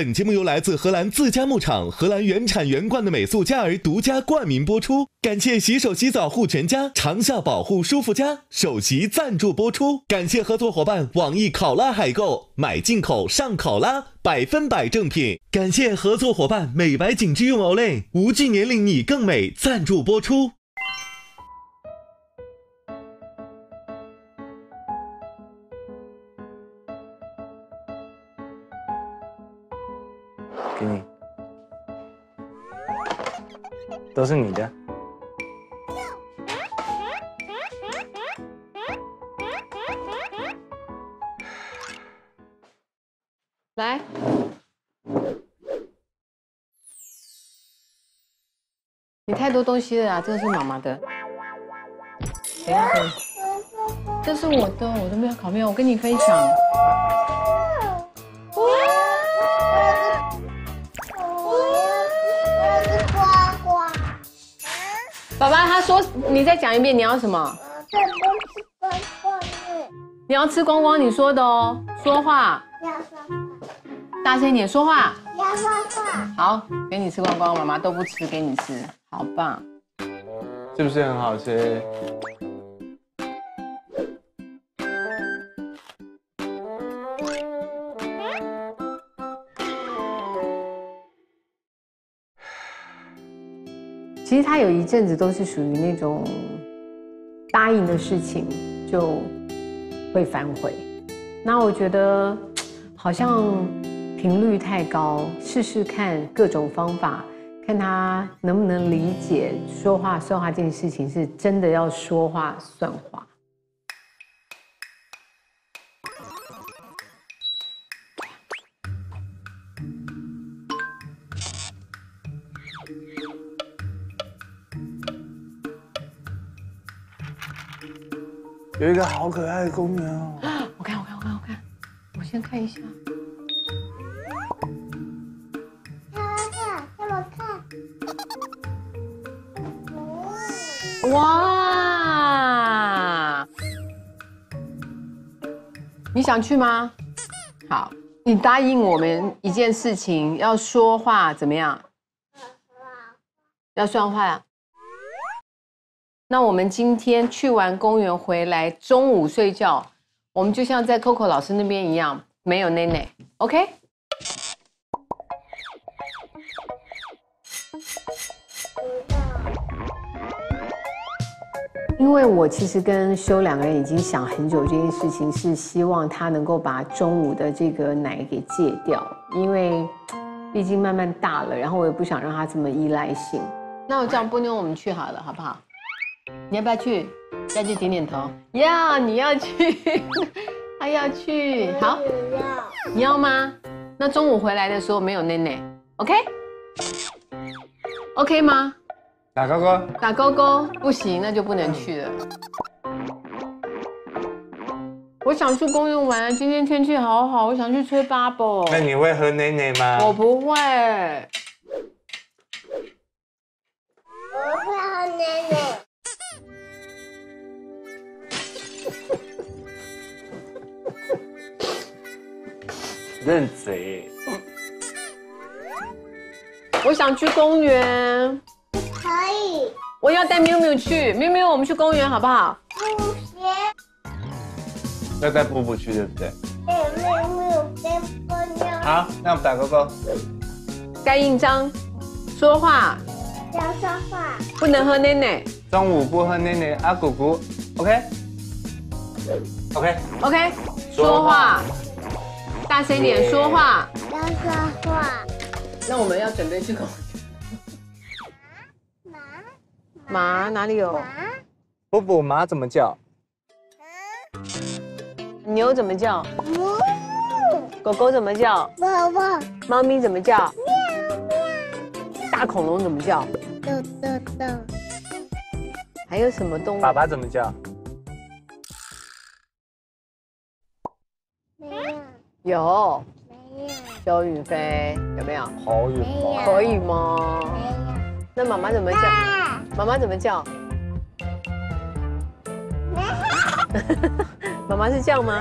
本节目由来自荷兰自家牧场、荷兰原产原罐的美素佳儿独家冠名播出，感谢洗手洗澡护全家、长效保护舒肤佳首席赞助播出，感谢合作伙伴网易考拉海购，买进口上考拉，100%正品，感谢合作伙伴美白紧致用 OLAY， 无惧年龄你更美赞助播出。给你，都是你的。来，你太多东西了啊！这个是妈妈的，等一下，这是我的，我都没有烤面，我跟你分享。 爸爸他说：“你再讲一遍，你要什么？”我要吃光光面。你要吃光光，你说的哦。说话。要说话。大声一点说话。要说话。好，给你吃光光，妈妈都不吃，给你吃，好棒。是不是很好吃？其实他有一阵子都是属于那种答应的事情就会反悔，那我觉得好像频率太高，试试看各种方法，看他能不能理解说话算话这件事情是真的要说话算话。有一个好可爱的公园哦！我看，我先看一下。看！哇！你想去吗？好，你答应我们一件事情，要说话怎么样？要算话呀。 那我们今天去完公园回来，中午睡觉，我们就像在 Coco 老师那边一样，没有内内 ，OK？ 因为我其实跟修两个人已经想很久这件事情，是希望他能够把中午的这个奶给戒掉，因为毕竟慢慢大了，然后我也不想让他这么依赖性。那我这样，波妞我们去好了，好不好？ 你要不要去？要去点点头。要，你要去，他要去。好，你要吗？那中午回来的时候没有内内 ，OK？OK 吗？打勾勾。打勾勾，不行，那就不能去了。我想去公园玩，今天天气好好，我想去吹 bubble。那你会喝内内吗？我不会。 认贼！我想去公园。可以。我要带喵喵去，喵喵，我们去公园好不好？不行。要带布布去，对不对？带喵喵，带布布。好，那我们打勾勾。盖印章，说话。要说话。不能喝奶奶。中午不喝奶奶啊，姑姑。OK。说话。 大声一点说话，要说话。那我们要准备去公园。麻哪里有？布布麻怎么叫？牛怎么叫？狗狗怎么叫？汪汪。猫咪怎么叫？喵喵。大恐龙怎么叫？嘟嘟嘟。还有什么动物？爸爸怎么叫？ 有，周雨霏有没有？可以吗？可以吗？那妈妈怎么叫？妈妈怎么叫？妈妈是叫吗？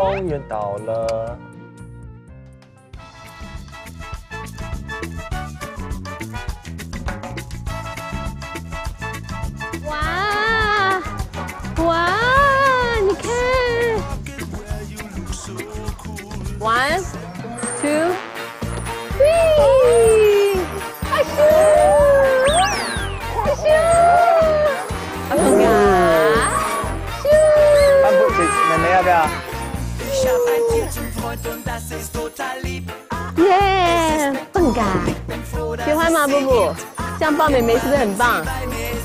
公园到了。哇哇，你看 ，1 2 3， 阿修，阿修，阿公啊。 妹妹要不要？耶，蹦嘎！喜欢吗，布布？这样抱妹妹是不是很棒？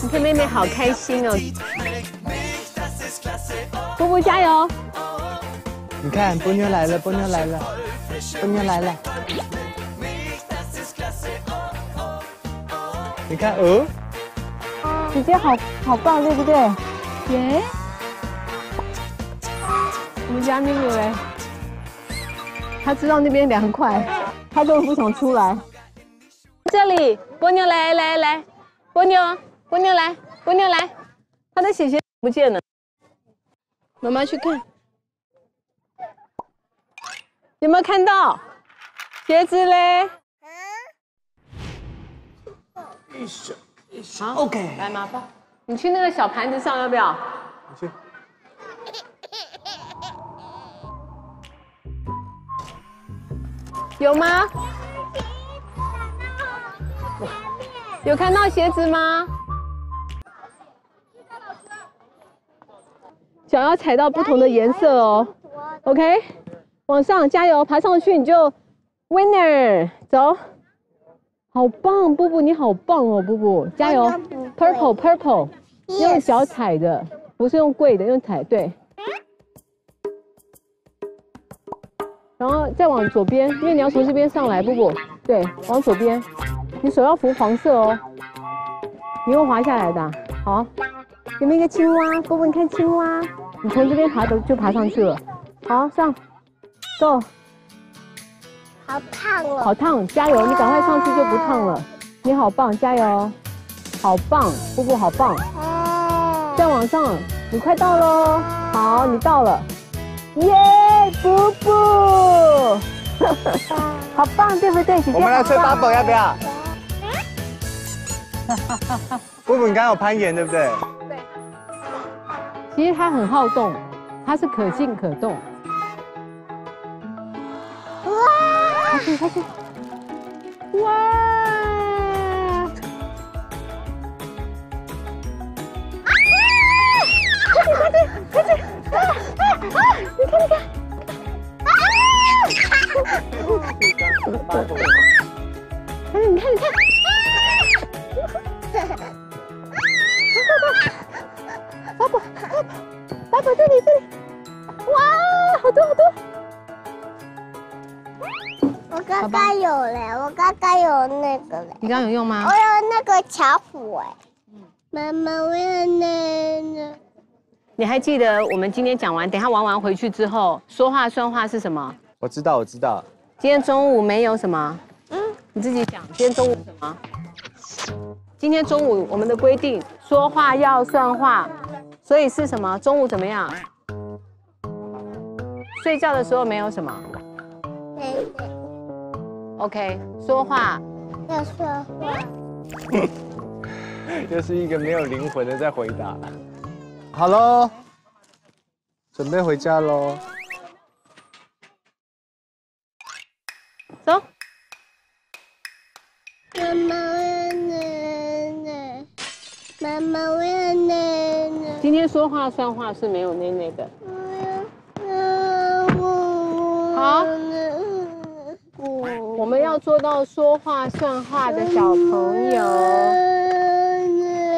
你看妹妹好开心哦！布布加油！你看，波妞来了，波妞来了，波妞来了！你看，哦，姐姐好棒，对不对？耶！ 我们家咪咪哎，他知道那边凉快，他都不想出来。这里，波妞来来来，波妞，波妞来，波妞来，他的鞋不见了，妈妈去看，有没有看到鞋子嘞？一手一手 ，OK， 来嘛，爸，你去那个小盘子上要不要？你去。 有吗？有看到鞋子吗？脚要踩到不同的颜色哦。OK， 往上加油，爬上去你就 winner， 走。好棒，布布你好棒哦，布布加油 ，purple purple， 用脚踩的，不是用跪的，用踩对。 然后再往左边，因为你要从这边上来，布布。对，往左边，你手要扶黄色哦，你会滑下来的、啊。好，有没有一个青蛙？布布，你看青蛙，你从这边爬的就爬上去了。好，上 ，go。好烫哦！好烫，加油！你赶快上去就不烫了。你好棒，加油！好棒，布布好棒。再往上，你快到喽！好，你到了。 耶，布布，好棒，对不对？姐姐，我们来吹 bubble 要不要？布布，你刚刚有攀岩对不对？对。其实他很好动，他是可进可动。哇！快去快去！哇！快点快点快点！ 啊！你看，你看！啊！哎，你看，你看！啊！爸爸，爸爸，爸爸，这里，这里！哇，好多，好多！我刚刚有了，我刚刚有那个了。你刚刚有用吗？我有那个巧虎哎。妈妈，我有那。 你还记得我们今天讲完，等他玩完回去之后，说话算话是什么？我知道，我知道。今天中午没有什么，嗯，你自己讲。今天中午什么？今天中午我们的规定，说话要算话，所以是什么？中午怎么样？睡觉的时候没有什么。OK， 说话要说话。又是一个没有灵魂的在回答。 好喽，准备回家喽。走。妈妈，妈妈，我要奶奶。今天说话算话是没有奶奶的。好，我们要做到说话算话的小朋友。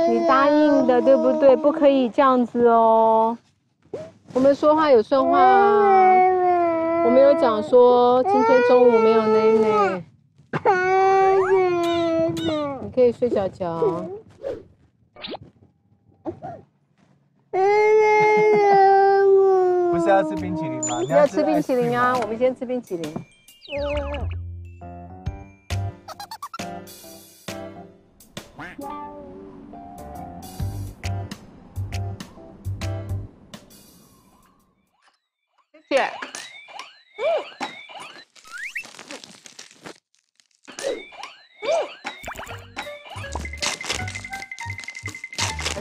你答应的对不对？不可以这样子哦。我们说话有算话啊，我们有讲说今天中午没有奶奶，你可以睡觉觉。不是要吃冰淇淋吗？要吃冰淇淋啊！我们先吃冰淇淋。 谢谢。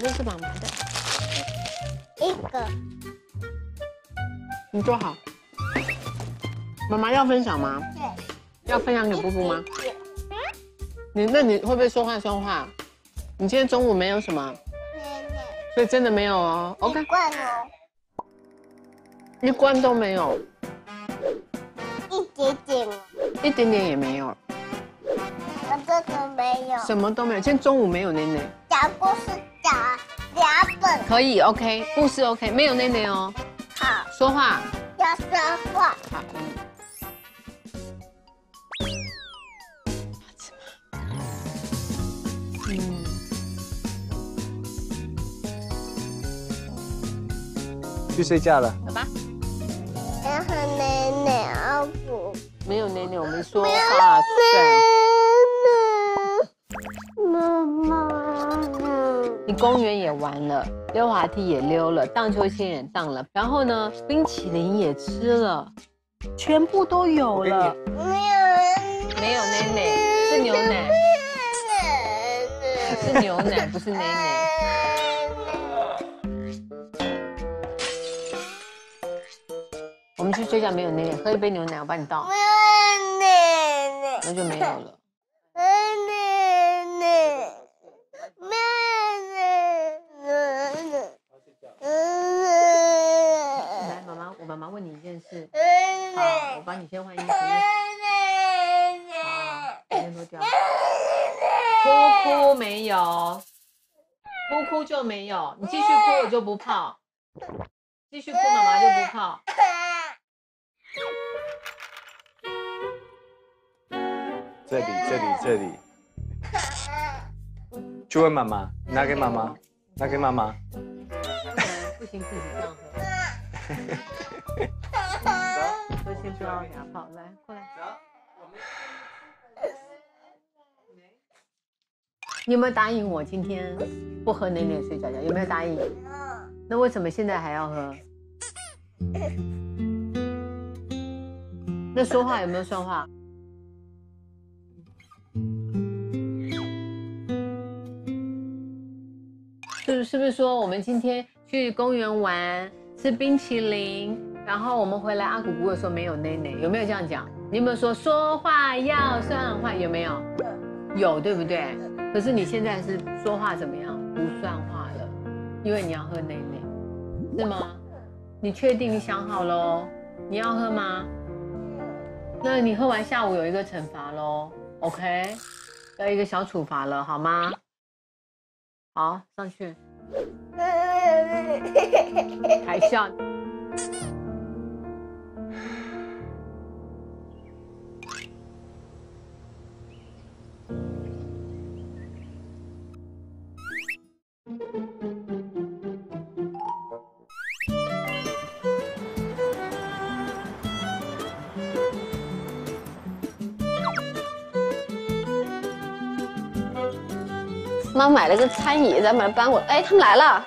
还是妈妈的？一个。你坐好。妈妈要分享吗？对。要分享给布布吗？嗯。那你会不会说话算话？你今天中午没有什么？没有。所以真的没有哦。OK。一罐哦。一罐都没有。一点点。一点点也没有。 什么都没有，什么都没有。今天中午没有奶奶。讲故事讲2本。可以 ，OK， 故事 OK， 没有奶奶哦。好。说话。要说话。好。嗯。去睡觉了。走吧。然后奶奶阿虎。没有奶奶，我们说话算。 你公园也玩了，溜滑梯也溜了，荡秋千也荡了，然后呢，冰淇淋也吃了，全部都有了。没有奶奶，是牛奶，是牛奶，不是奶奶。我们去睡觉，没有奶奶，喝一杯牛奶，我帮你倒。那就没有了。 是，好，我帮你先换衣服。好，先脱掉。哭哭没有，哭哭就没有。你继续哭我就不泡，继续哭妈妈就不泡。这里。去问妈妈，拿给妈妈，拿给妈妈。不行，自己这样喝。 我先不要给他泡，来，过来。你有没有答应我今天不喝奶奶睡觉觉？有没有答应？那为什么现在还要喝？那说话有没有算话？是不是说我们今天去公园玩，吃冰淇淋？ 然后我们回来，阿姑姑又说没有奶奶，有没有这样讲？你有没有说说话要算话？有没有？有，对不对？可是你现在是说话怎么样？不算话了，因为你要喝奶奶，是吗？你确定你想好喽？你要喝吗？那你喝完下午有一个惩罚喽 ，OK？ 要一个小处罚了，好吗？好，上去。还笑。 妈买了个餐椅，咱把它搬过来。哎，他们来了。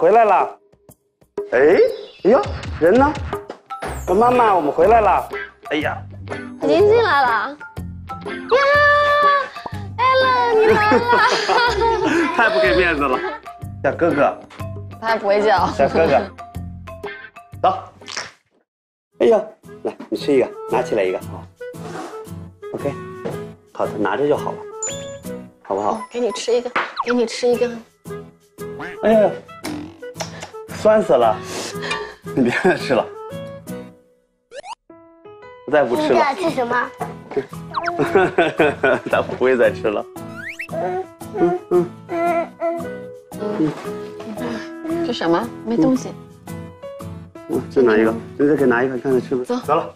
回来了，哎，哎呦，人呢？妈妈，我们回来了。哎呀，您进来了。呀，艾伦，你来了。太不给面子了，小哥哥。他不会叫。小哥哥，走。哎呦，来，你吃一个，拿起来一个，好。OK， 好的，拿着就好了，好不好？给你吃一个，给你吃一个。哎呀。 酸死了，你别再吃了，我再不吃了。你要吃什么？他不会再吃了。这什么？没东西。我就拿一个，你再给拿一个，看看吃不？走，走了。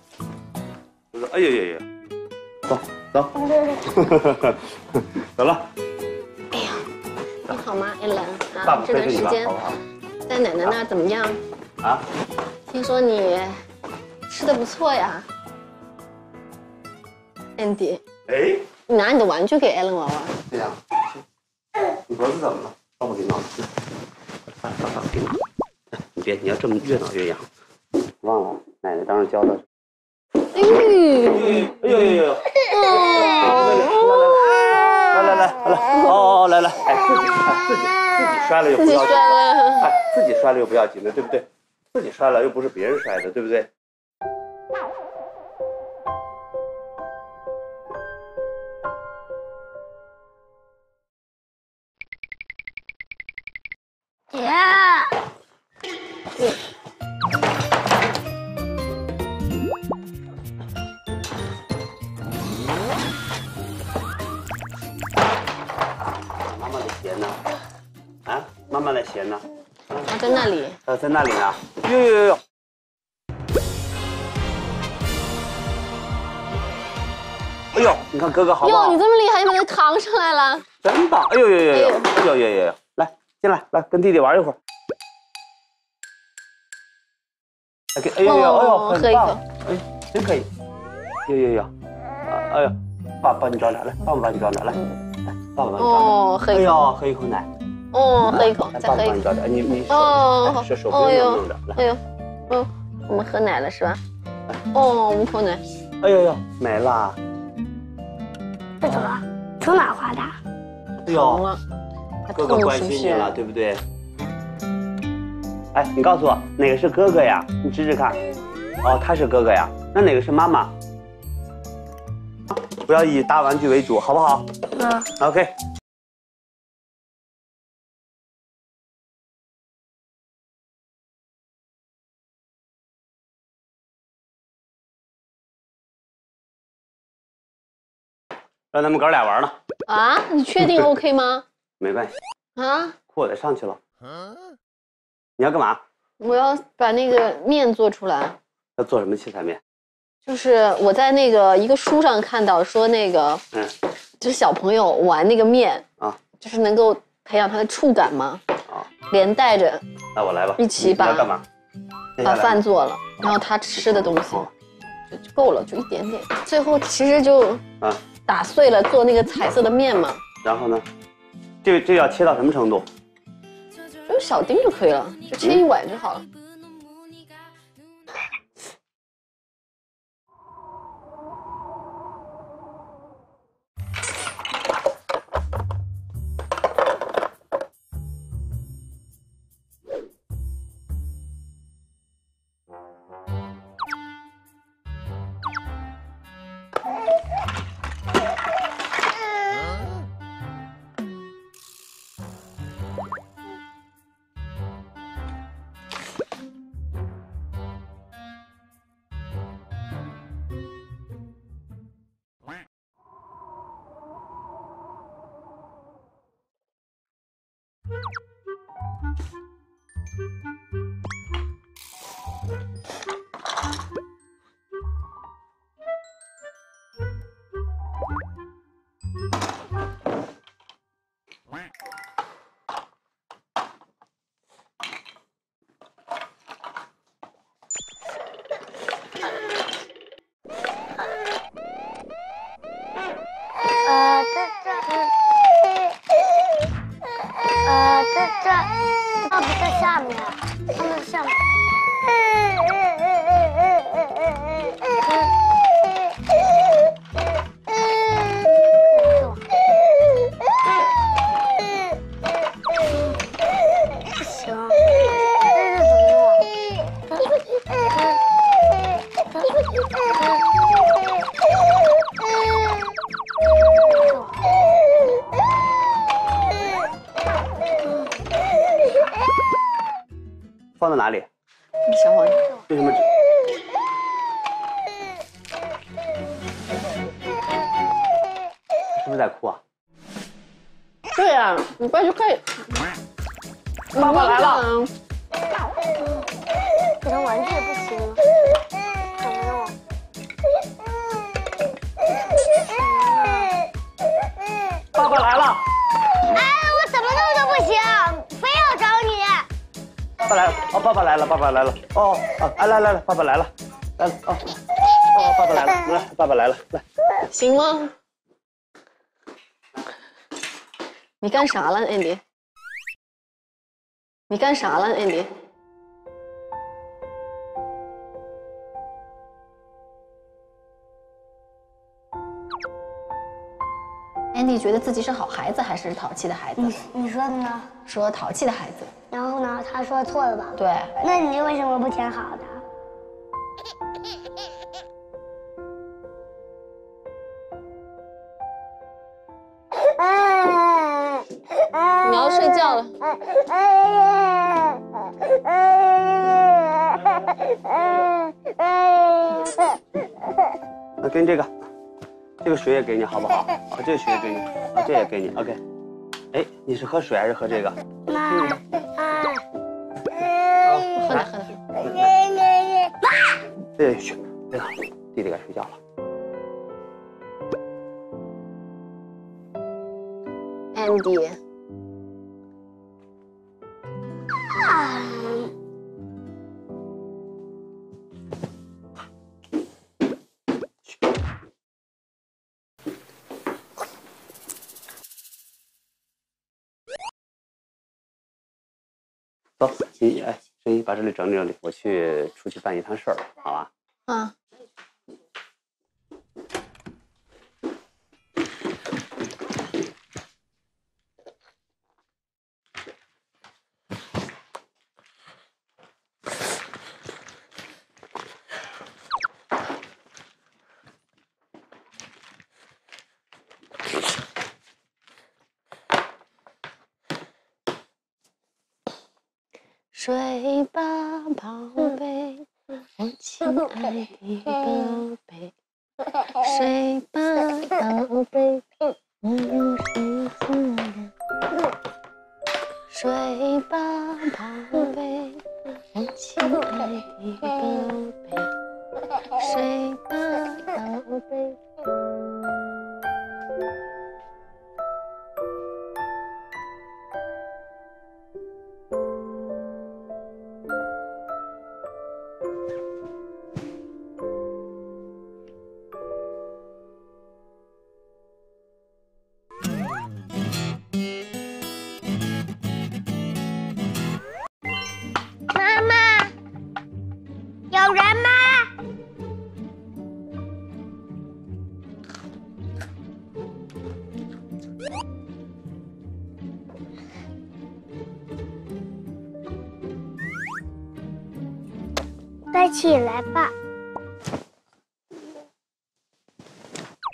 哎呀呀呀！走走。走了。哎呀，你好吗，艾伦？啊，这段时间。 在奶奶那怎么样？啊？听说你吃的不错呀 ，Andy。哎，你拿你的玩具给艾伦玩玩。对呀。你脖子怎么了？帮我给你挠。放，给你。你别，你要这么越挠越痒。忘了，奶奶当时教的。哎呦！哎呦！自己摔了又不要紧了，哎，自己摔了又不要紧了，对不对？自己摔了又不是别人摔的，对不对？姐，妈妈的鞋呢？啊，妈妈的鞋呢？啊，在那里。在那里呢。哟。哎呦，你看哥哥好不好？哟，你这么厉害，你把它扛上来了。真的，哎呦呦呦呦，哎呦呦呦呦。 进来，来跟弟弟玩一会儿。给，哎呦呦，哎呦，很棒，哎，真可以。呦呦呦，哎呦，爸，你找点来，爸你找点来，来，爸你找点。哦，喝一口。哎呦，喝一口奶。哦，喝一口，再喝一口。爸你找点，你手不要弄着，来。哎呦，嗯，我们喝奶了是吧？哦，五口奶。哎呦呦，没了。这怎么？从哪滑的？哎呦。 哥哥关心你了，对不对？哎，你告诉我哪个是哥哥呀？你指指看。哦，他是哥哥呀。那哪个是妈妈？不要以搭玩具为主，好不好？嗯。OK。让他们哥俩玩呢。啊？你确定 OK 吗？ 没关系啊，裤子上去了。你要干嘛？我要把那个面做出来。要做什么七彩面？就是我在那个一个书上看到说那个，就是小朋友玩那个面啊，就是能够培养他的触感嘛。啊，连带着，那我来吧，一起把干嘛？把饭做了，然后他吃的东西就够了，就一点点。最后其实就啊，打碎了做那个彩色的面嘛。然后呢？ 这要切到什么程度？用小丁就可以了，就切一碗就好了。爸爸来了，来了哦，哦，爸爸来了，来，爸爸来了，来，行吗？你干啥了 ，Andy？ 你干啥了 ，Andy？ Andy 觉得自己是好孩子还是淘气的孩子？你说的呢？说淘气的孩子。然后呢？他说错了吧？对。那你为什么不填好的？ 你要睡觉了。那跟这个，这个水也给你好不好？啊，这个水也给你，啊，这也给你。OK。哎，你是喝水还是喝这个？妈。好，喝点，喝点。哎，去，哎呀，弟弟该睡觉了。 Andy， 走，你哎，声音把这里整理整理，我去出去办一趟事儿，好吧？嗯。睡吧，宝贝，我亲爱的宝贝。睡吧，宝贝，我入睡自然。睡吧，宝贝，我亲爱的宝贝。睡吧，宝贝。快起来吧，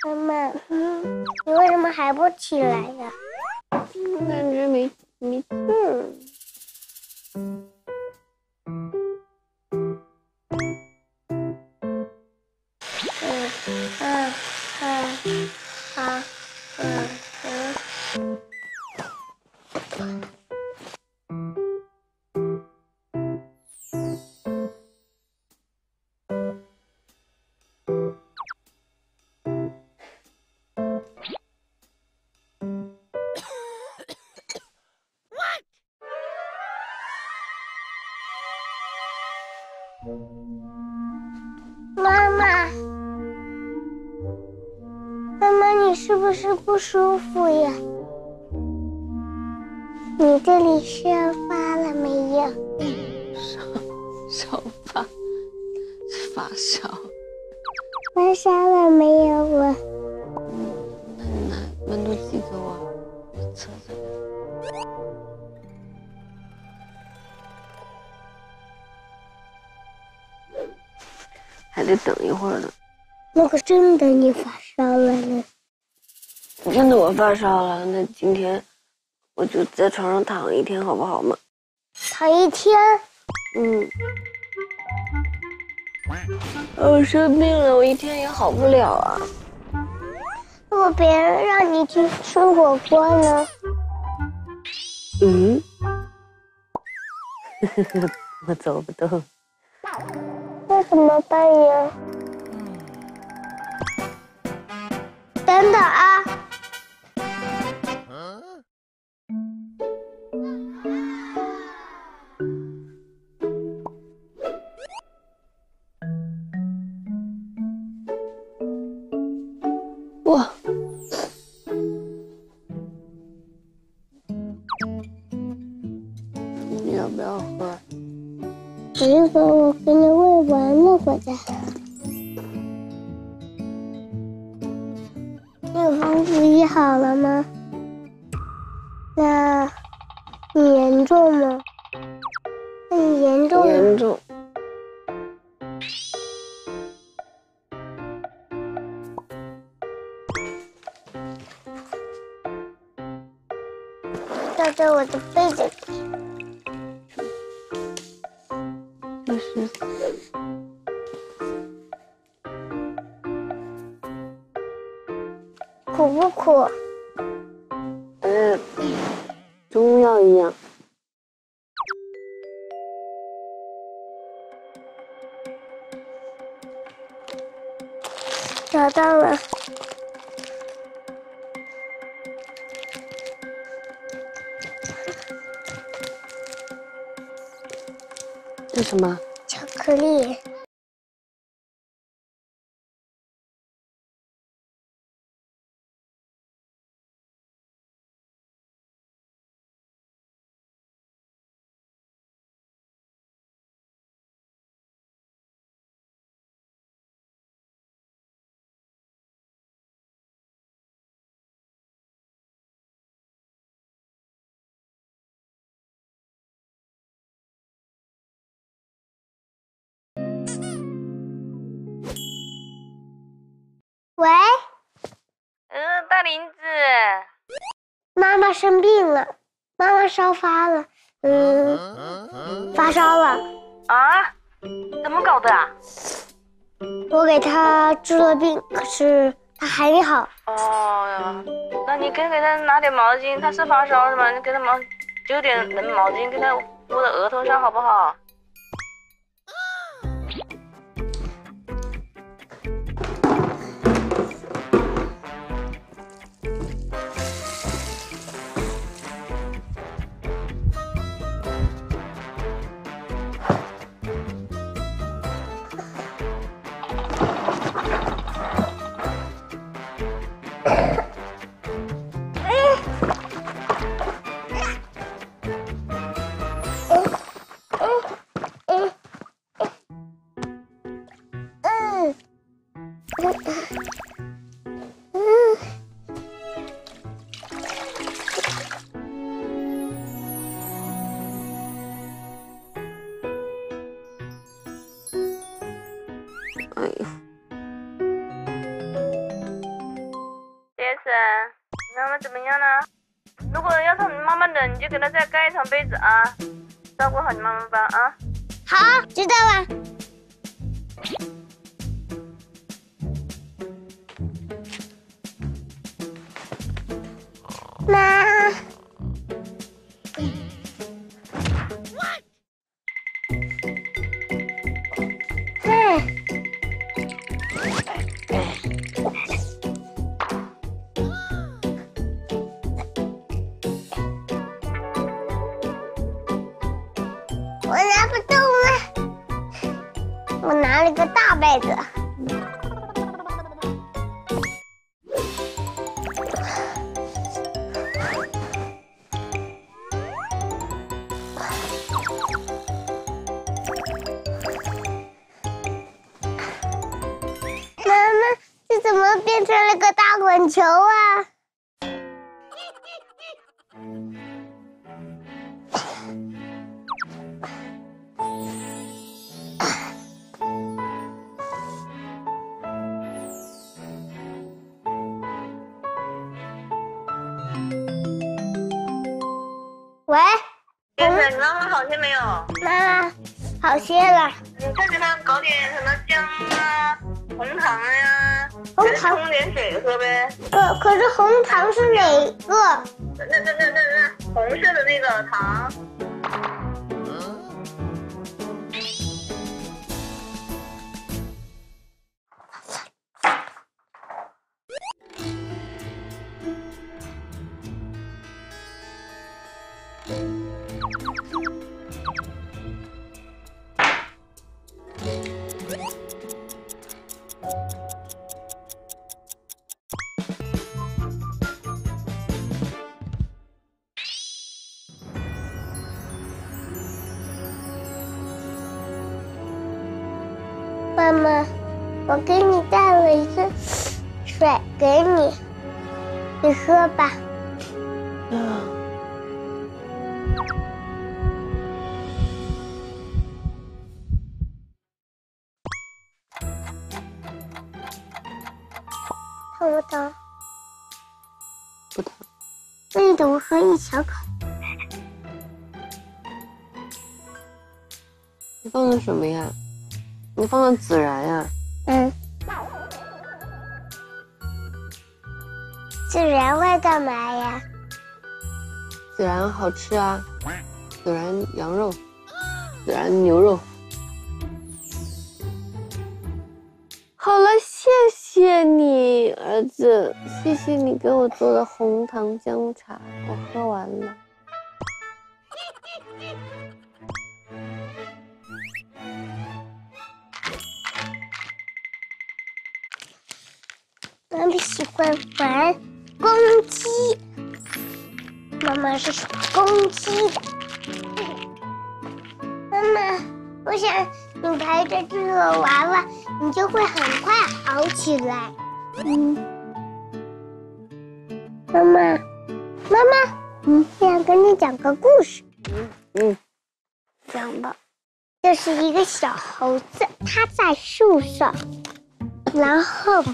妈妈。嗯，你为什么还不起来呀？我感觉没气。是不舒服呀？你这里沙发了没有？沙发，发烧。发烧了没有我？那温度计给我，我测测。还得等一会儿呢。如果真的你发烧了呢？ 真的我发烧了，那今天我就在床上躺一天，好不好嘛？躺一天？嗯。我生病了，我一天也好不了啊。如果别人让你去吃火锅呢？嗯。我走不动。那怎么办呀？等等啊！ 我给你喂完了，我再喝。防止医好了吗？那你严重吗？那你严重吗？严重。照着我的被子。不是。 苦不苦？中药一样。找到了。这什么？巧克力。 喂，大林子，妈妈生病了，妈妈烧发了，发烧了啊？怎么搞的啊？我给她治了病，可是她还没好。哦呀，那你给她拿点毛巾，她是发烧是吧？你给她揪点冷毛巾，给她敷在额头上，好不好？ 你就给他再盖一床被子啊，照顾好你妈妈吧啊！好，知道了。妈，被子，妈妈，这怎么变成了个大滚球啊？ 喂，姐姐，你妈妈好些没有？妈，好些了。你再给她搞点什么姜啊、红糖呀、红糖冲点水喝呗。可是红糖是哪个？那红色的那个糖。妈妈，我给你带了一个水给你。你说吧。疼不疼？不疼。那你怎么喝一小口？你放的什么呀？你放的孜然呀？嗯。 孜然会干嘛呀？孜然好吃啊，孜然羊肉，孜然牛肉。好了，谢谢你，儿子，谢谢你给我做的红糖姜茶，我喝完了。妈妈喜欢玩。 公鸡，妈妈是属公鸡的。妈妈，我想你陪着这个娃娃，你就会很快好起来。嗯。妈妈，妈妈，我想跟你讲个故事。讲吧。这是一个小猴子，它在树上，然后。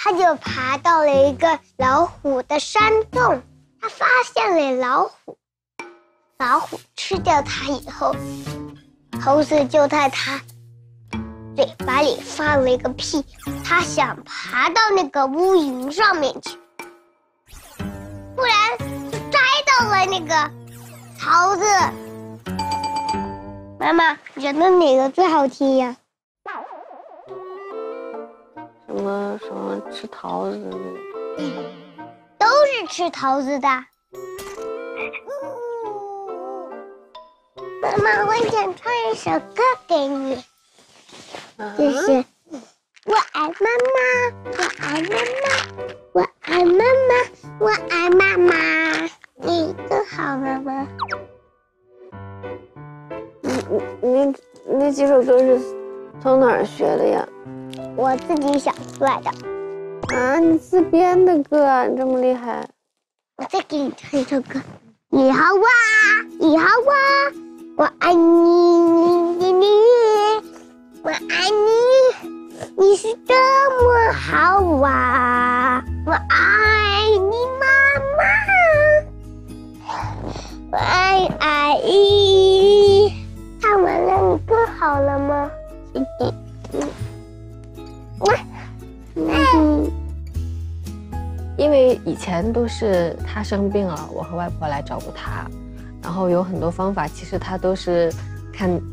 他就爬到了一个老虎的山洞，他发现了老虎，老虎吃掉它以后，猴子就在它嘴巴里放了一个屁，他想爬到那个乌云上面去，突然就摘到了那个桃子。妈妈，你觉得哪个最好听呀？ 什么吃桃子的，都是吃桃子的。妈妈，我想唱一首歌给你，就是我爱妈妈，我爱妈妈，我爱妈妈，我爱妈妈，你更好，妈妈。你那几首歌是从哪儿学的呀？ 我自己想出来的啊！你自编的歌，你这么厉害！我再给你唱一首歌，你好啊，你好啊，我爱你，你，我爱你，你是这么好啊！我爱你，妈妈，我爱阿姨。唱完了，你更好了吗？是的。嗯。 因为以前都是他生病了，我和外婆来照顾他，然后有很多方法，其实他都是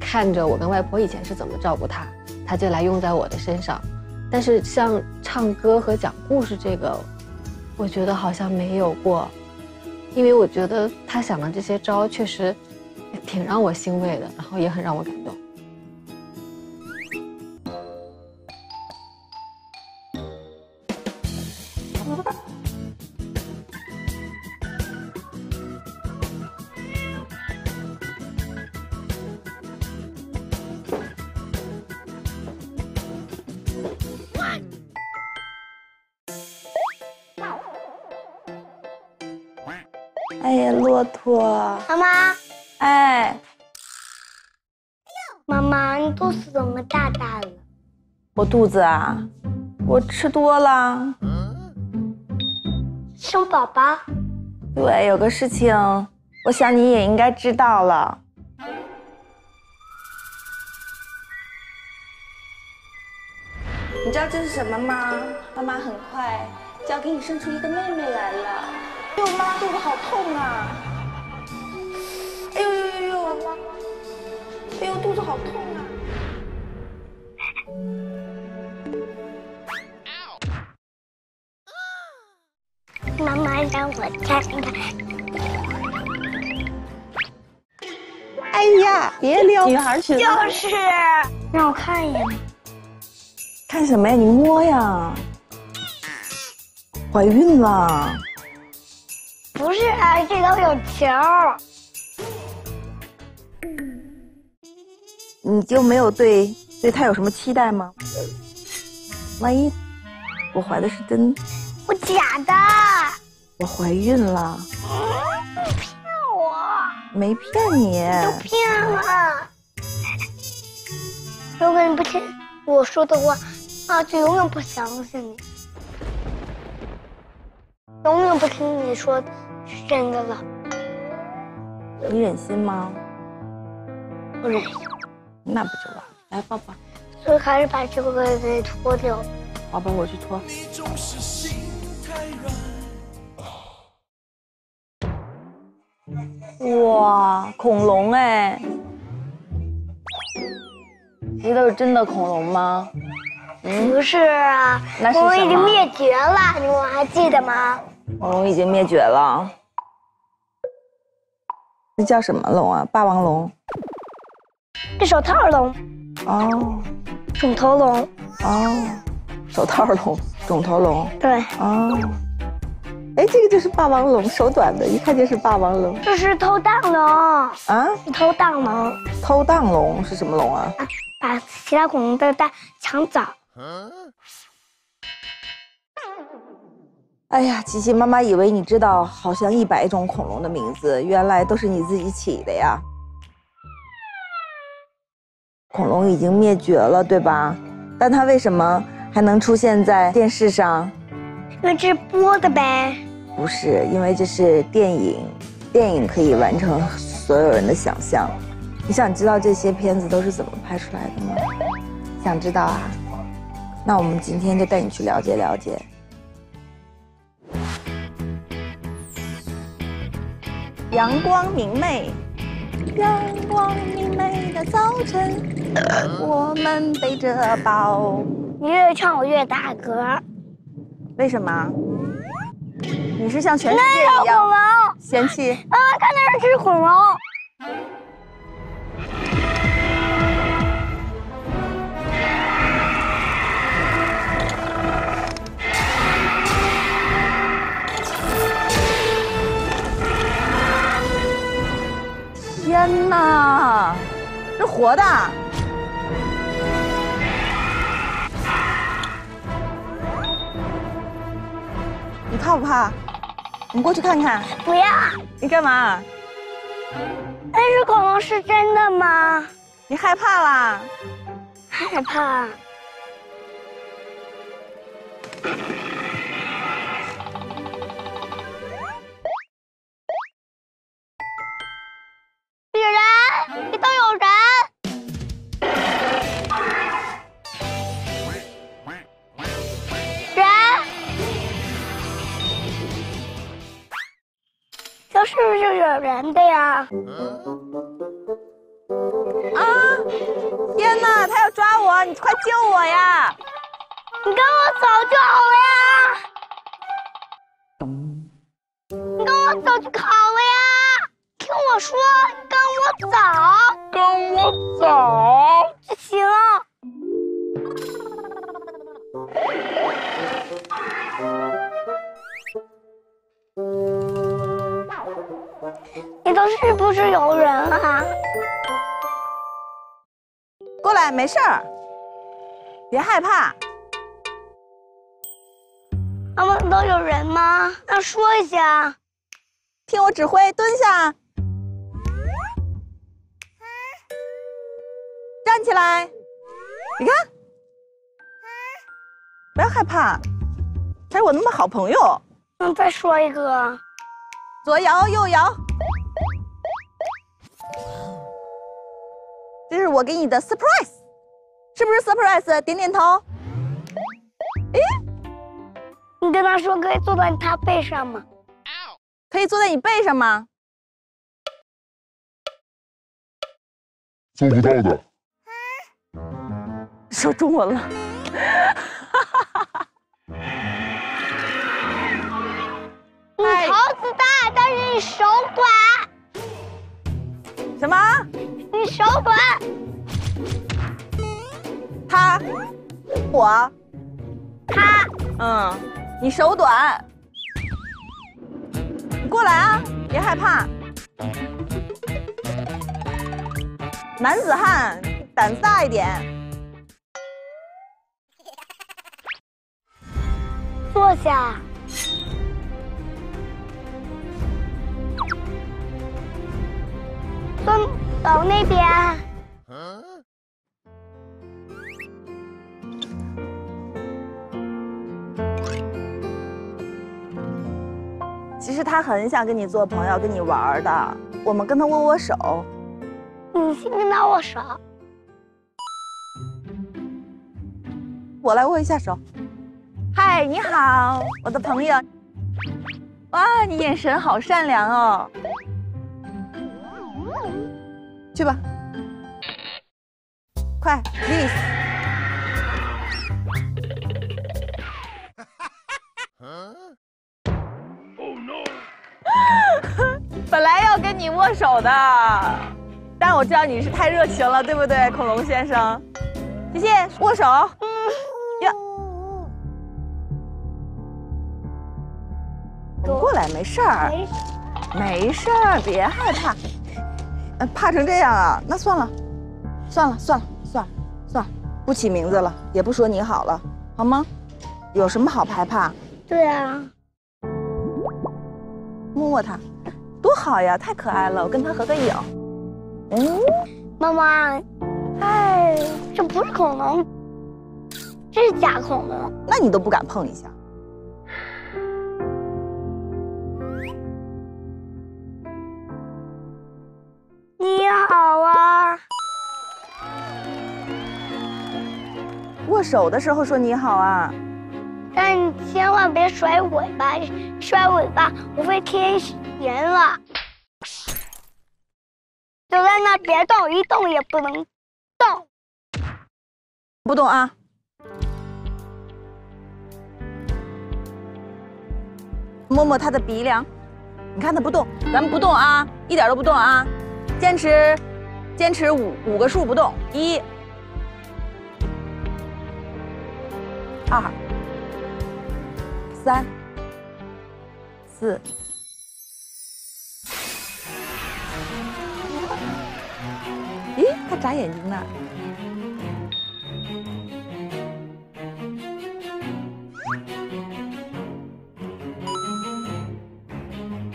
看着我跟外婆以前是怎么照顾他，他就来用在我的身上。但是像唱歌和讲故事这个，我觉得好像没有过，因为我觉得他想的这些招确实挺让我欣慰的，然后也很让我感动。 哎呀，骆驼！妈妈，哎，妈妈，你肚子怎么大大了？我肚子啊，我吃多了。生宝宝？对，有个事情，我想你也应该知道了。你知道这是什么吗？妈妈很快就要给你生出一个妹妹来了。 哎呦妈，肚子好痛啊！哎呦呦呦呦，哎呦，肚子好痛啊！妈妈让我看看。哎呀，别撩女孩裙子！就是，让我看一眼。看什么呀？你摸呀！怀孕了。 不是啊，这都有球。你就没有对他有什么期待吗？万一我怀的是真，我假的。我怀孕了。骗我？没骗你。都骗了。如果你不听我说的话，那就永远不相信你，永远不听你说是真的了。你忍心吗？不忍心。那不就完了？来，抱抱。就开始把这个给脱掉。宝宝，我去脱。 哇，恐龙哎！这都是真的恐龙吗？嗯、不是啊，恐龙已经灭绝了，你们还记得吗？恐龙已经灭绝了，这叫什么龙啊？霸王龙？这手套龙。哦。肿头龙。哦。手套龙，肿头龙。对。哦。 哎，这个就是霸王龙，手短的，一看就是霸王龙。这是偷蛋龙啊！偷蛋龙，偷蛋龙是什么龙啊？把其他恐龙的蛋抢走。啊、哎呀，琪琪，妈妈以为你知道好像100种恐龙的名字，原来都是你自己起的呀。恐龙已经灭绝了，对吧？但它为什么还能出现在电视上？ 因为这是播的呗，不是，因为这是电影，电影可以完成所有人的想象。你想知道这些片子都是怎么拍出来的吗？想知道啊？那我们今天就带你去了解了解。阳光明媚，阳光明媚的早晨，我们背着包。你越唱我越打嗝。 为什么？你是像全世界一样嫌弃？啊，看那是恐龙！天哪，这活的！ 你怕不怕？我们过去看看。不要！你干嘛？那只恐龙是真的吗？你害怕啦？害怕。有人！里头有人！ 是不是有人的呀？啊！天哪，他要抓我！你快救我呀！你跟我走就好了呀！你跟我走就好了呀！听我说，你跟我走。跟我走就行。你都是不是有人啊？过来，没事儿，别害怕。妈妈，都有人吗？那说一下，听我指挥，蹲下，站起来。你看，不要害怕，还有我那么好朋友。嗯，再说一个。 左摇右摇，这是我给你的 surprise， 是不是 surprise？ 点点头。哎，你跟他说可以坐在他背上吗？可以坐在你背上吗？做不到的。说中文了。你桃子大，但是你手短。什么？你手短。他，我，他，嗯，你手短。你过来啊，别害怕。男子汉，胆子大一点。坐下。公講呢邊啊？其实他很想跟你做朋友，跟你玩的。我们跟他握握手。你先跟他握手。我来握一下手。嗨，你好，我的朋友。哇，你眼神好善良哦。 去吧，快 ，please。本来要跟你握手的，但我知道你是太热情了，对不对，恐龙先生？谢谢，握手。呀，过来，没事儿，没事儿，别害怕。 怕成这样啊？那算了，算了，算了，算了，算了，不起名字了，也不说你好了，好吗？有什么好害怕？对啊，摸摸它，多好呀，太可爱了，我跟它合个影。嗯，妈妈，哎，这不是恐龙，这是假恐龙。那你都不敢碰一下。 你好啊！握手的时候说你好啊，但你千万别甩尾巴，甩尾巴我会贴人了。就在那别动，一动也不能动，不动啊！摸摸他的鼻梁，你看他不动，咱们不动啊，一点都不动啊！ 坚持，坚持五个数不动，一、二、三、四、咦，他眨眼睛呢。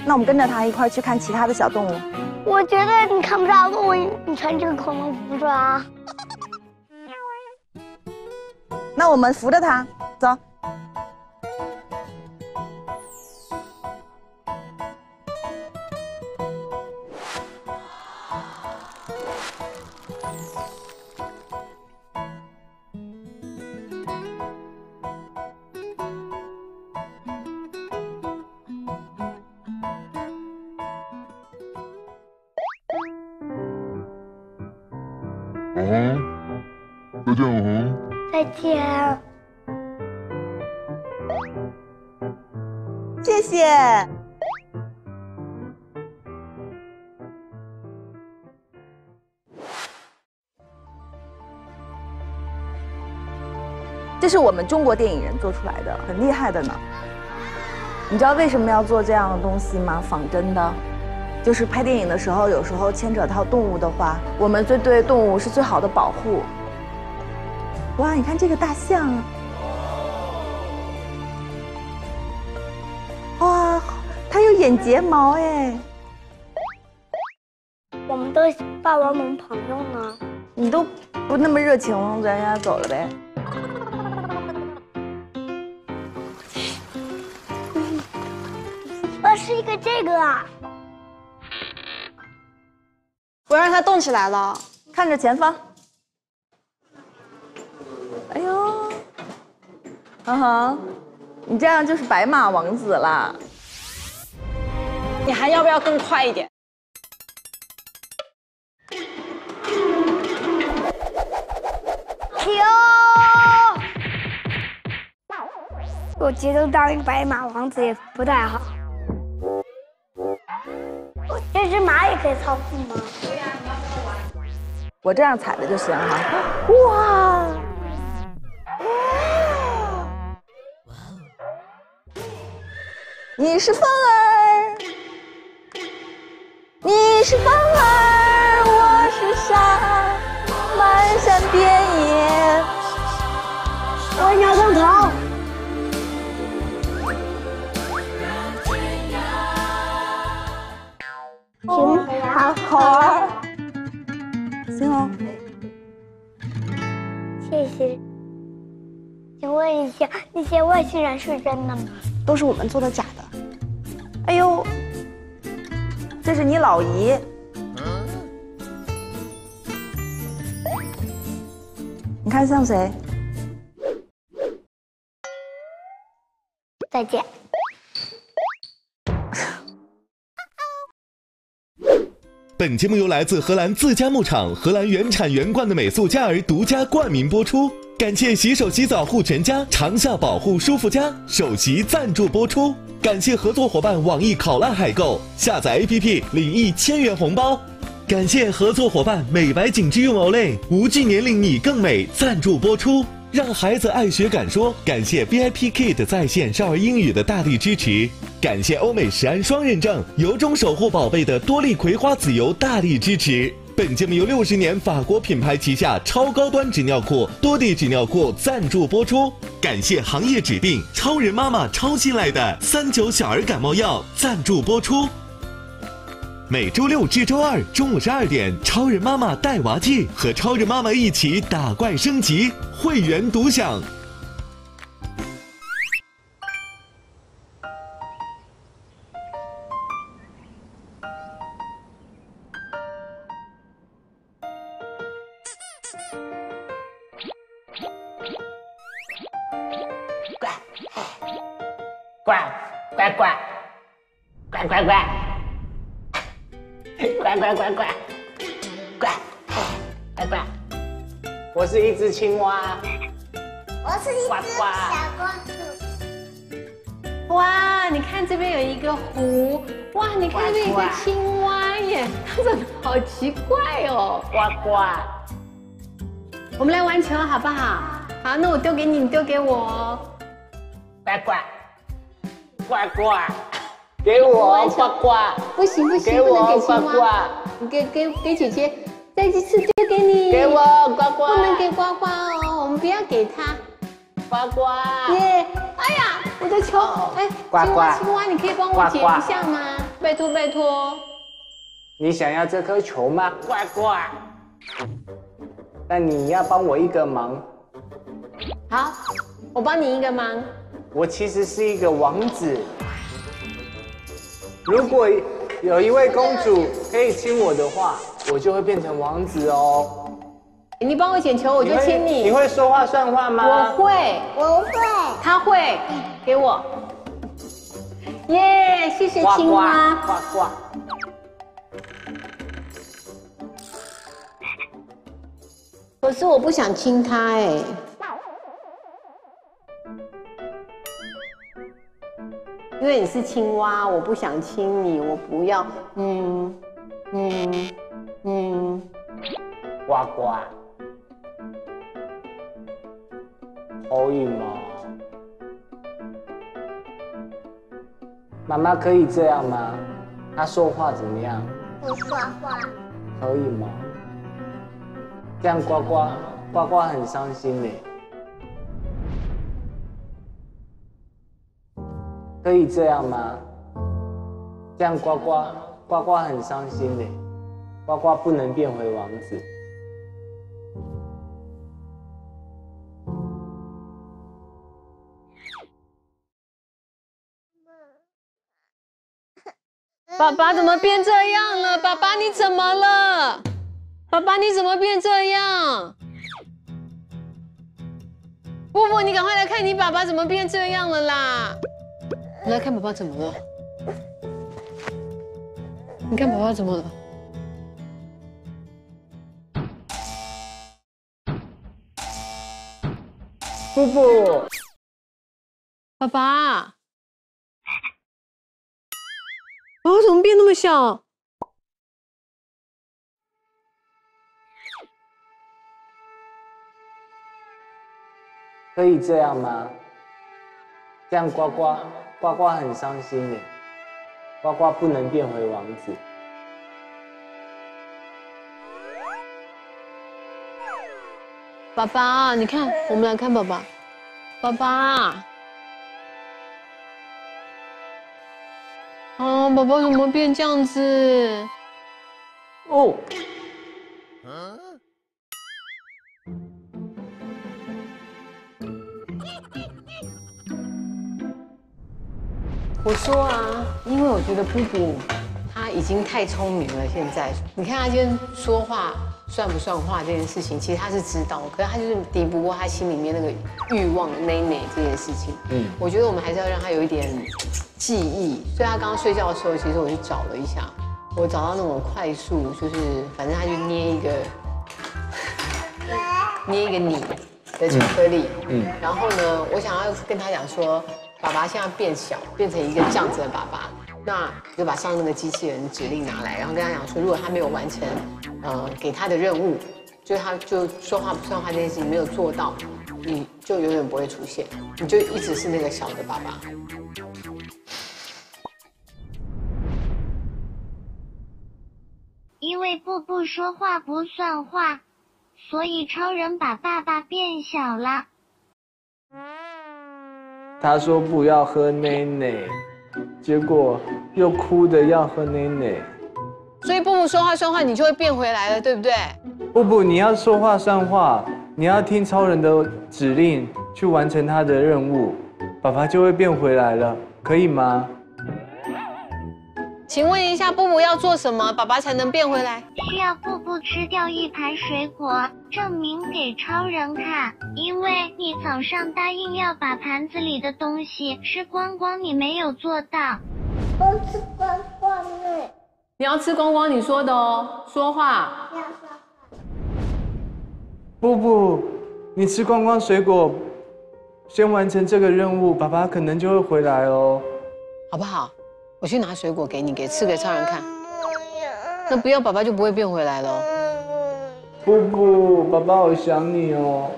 那我们跟着他一块儿去看其他的小动物。 我觉得你看不上我，你穿这个恐龙服装啊。那我们扶着它走。这是我们中国电影人做出来的，很厉害的呢。你知道为什么要做这样的东西吗？仿真的，就是拍电影的时候，有时候牵扯到动物的话，我们对动物是最好的保护。哇，你看这个大象，哇，它有眼睫毛哎。我们的霸王龙朋友呢？你都不那么热情，人家走了呗。 是一个这个啊！我让它动起来了，看着前方。哎呦，嗯哼，你这样就是白马王子啦。你还要不要更快一点？停！我觉得当一个白马王子也不太好。 这只马也可以操控吗？我这样踩的就行哈。哇！你是风儿，你是风儿，我是沙，漫山遍野。我要上头。 好好。行哦。谢谢。请问一下，那些外星人是真的吗？都是我们做的假的。哎呦，这是你老姨。 你看像谁？再见。本节目由来自荷兰自家牧场、荷兰原产原罐的美素佳儿独家冠名播出，感谢洗手洗澡护全家、长效保护舒肤佳首席赞助播出，感谢合作伙伴网易考拉海购，下载 APP 领1000元红包。 感谢合作伙伴美白紧致用 OLAY 无惧年龄你更美赞助播出，让孩子爱学敢说。感谢 VIPKid 在线少儿英语的大力支持，感谢欧美食安双认证、由衷守护宝贝的多利葵花籽油大力支持。本节目由60年法国品牌旗下超高端纸尿裤、多地纸尿裤赞助播出，感谢行业指定超人妈妈超信赖的39小儿感冒药赞助播出。 每周六至周二中午12点，超人妈妈带娃记和超人妈妈一起打怪升级，会员独享。乖乖，我是一只青蛙，我是一只小公主。哇，你看这边有一个湖，哇，你看这边有一个青蛙耶，它长得好奇怪哦。呱呱，我们来玩球好不好？好，那我丢给你，你丢给我哦。呱呱，呱呱。 给我呱呱！不行不行，不能给青蛙。给姐姐，再次丢给你。给我呱呱！不能给呱呱哦，我们不要给他。呱呱！耶！哎呀，我的球！哎，青蛙青蛙，你可以帮我捡一下吗？拜托拜托。你想要这颗球吗？呱呱！那你要帮我一个忙。好，我帮你一个忙。我其实是一个王子。 如果有一位公主可以亲我的话，我就会变成王子哦。你帮我捡球，我就亲你。你会说话算话吗？我会，我会。他会，给我。耶，谢谢青蛙。呱呱。可是我不想亲他哎。 因为你是青蛙，我不想亲你，我不要，呱呱，可以吗？妈妈可以这样吗？她说话怎么样？我呱呱，可以吗？这样呱呱很伤心耶。 可以这样吗？这样呱呱很伤心嘞，呱呱不能变回王子。爸爸怎么变这样了？爸爸你怎么了？爸爸你怎么变这样？布布，你赶快来看你爸爸怎么变这样了啦！ 你来看宝宝怎么了？你看宝宝怎么了？布布，爸爸，宝宝怎么变那么小？可以这样吗？这样呱呱很伤心耶，呱呱不能变回王子。爸爸，你看，我们来看爸爸。爸爸，哦，宝宝怎么变这样子？哦，嗯，我说啊，因为我觉得布布他已经太聪明了，现在你看他今天说话算不算话这件事情，其实他是知道，可是他就是敌不过他心里面那个欲望内内这件事情。嗯，我觉得我们还是要让他有一点记忆，所以他刚刚睡觉的时候，其实我去找了一下。 我找到那种快速，就是反正他就捏一个你的巧克力，然后呢，我想要跟他讲说，爸爸现在变小，变成一个这样子的爸爸，那就把上面那个机器人指令拿来，然后跟他讲说，如果他没有完成，给他的任务，就是他就说话不算话这件事情没有做到，你就永远不会出现，你就一直是那个小的爸爸。 因为布布说话不算话，所以超人把爸爸变小了。他说不要喝奶奶，结果又哭着要喝奶奶。所以布布说话算话，你就会变回来了，对不对？布布，你要说话算话，你要听超人的指令去完成他的任务，爸爸就会变回来了，可以吗？ 请问一下，布布要做什么，爸爸才能变回来？需要布布吃掉一盘水果，证明给超人看。因为你早上答应要把盘子里的东西吃光光，你没有做到。我吃光光了。你要吃光光，你说的哦。说话。要说话。布布，你吃光光水果，先完成这个任务，爸爸可能就会回来哦，好不好？ 我去拿水果给你，吃给超人看。那不要，爸爸就不会变回来了。布布，爸爸好想你哦。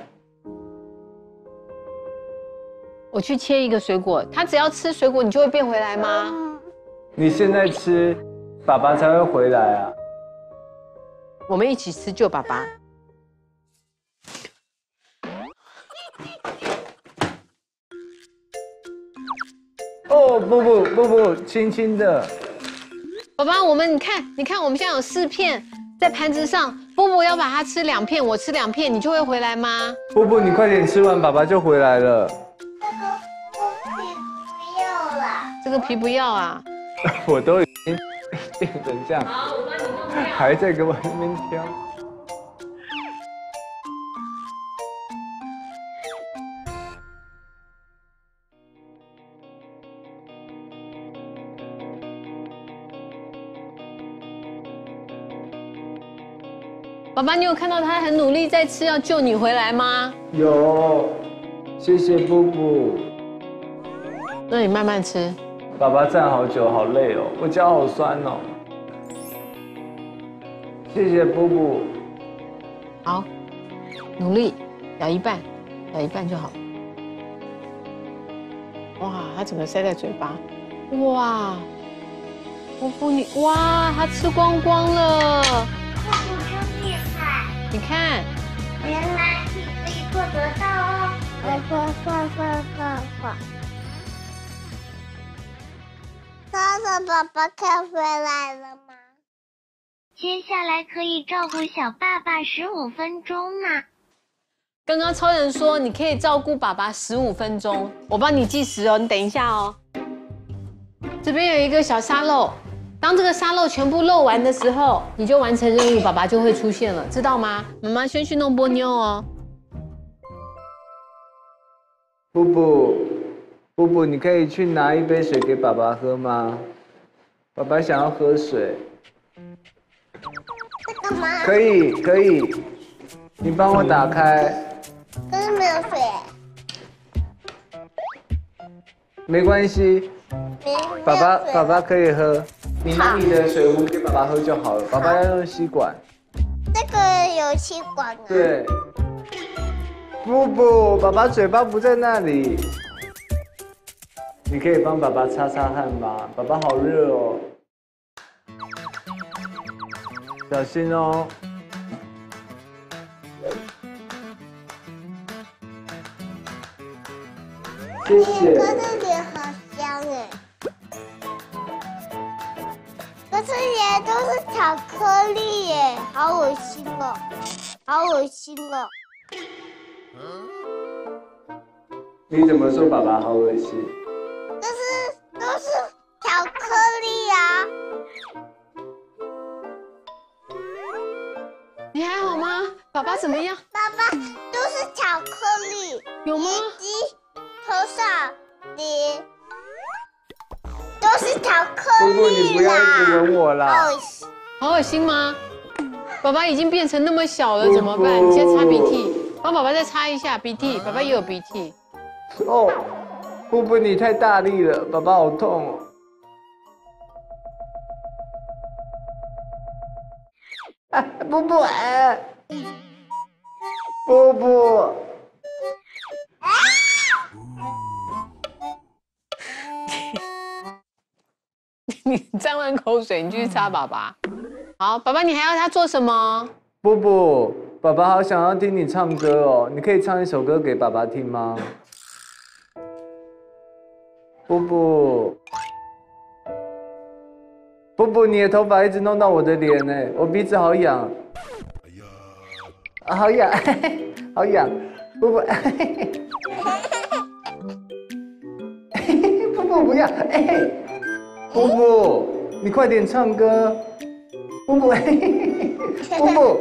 我去切一个水果，他只要吃水果，你就会变回来吗？你现在吃，爸爸才会回来啊。我们一起吃救爸爸。哦，布布，布布，轻轻的。爸爸，我们你看，我们现在有4片在盘子上，布布要把它吃2片，我吃2片，你就会回来吗？布布，你快点吃完，爸爸就回来了。这个皮不要啊。我都已经变成这样，还在给我那边挑。爸爸，你有看到他很努力在吃，要救你回来吗？有，谢谢布布。那你慢慢吃。爸爸站好久，好累哦，我脚好酸哦。谢谢布布。好，努力，咬一半，咬一半就好。哇，他整个塞在嘴巴。哇，布布你哇，他吃光光了。 你看，原来你可以做得到哦！我。超人爸爸快回来了吗？接下来可以照顾小爸爸15分钟呢。刚刚超人说你可以照顾爸爸15分钟，我帮你计时哦，你等一下哦。这边有一个小沙漏。 当这个沙漏全部漏完的时候，你就完成任务，爸爸就会出现了，知道吗？妈妈先去弄波妞哦。布布，布布，你可以去拿一杯水给爸爸喝吗？爸爸想要喝水。这个吗？可以，可以。你帮我打开。可是没有水。没关系。爸爸可以喝。 你拿你的水壶给爸爸喝就好了，爸爸要用吸管。这个有吸管啊。对。布布，爸爸嘴巴不在那里。你可以帮爸爸擦擦汗吗？爸爸好热哦。小心哦。谢谢。哥这里好香哎。 这些都是巧克力耶，好恶心哦，好恶心哦！你怎么说爸爸好恶心？都是爸爸怎么样？爸爸都是巧克力，有吗？鸡头上的都是巧克力啦。姑姑，你不要一直吻我啦！好恶心吗？爸爸已经变成那么小了，怎么办？你先擦鼻涕，帮爸爸再擦一下鼻涕。爸爸也有鼻涕。哦，姑姑你太大力了，爸爸好痛哦。 布布，布布，你沾完口水，你继续擦爸爸。好，爸爸，你还要他做什么？布布，爸爸好想要听你唱歌哦，你可以唱一首歌给爸爸听吗？布布。 布布，你的头发一直弄到我的脸哎，我鼻子好痒，好痒，好痒，布布，布布不要，布布，你快点唱歌，布布，布布，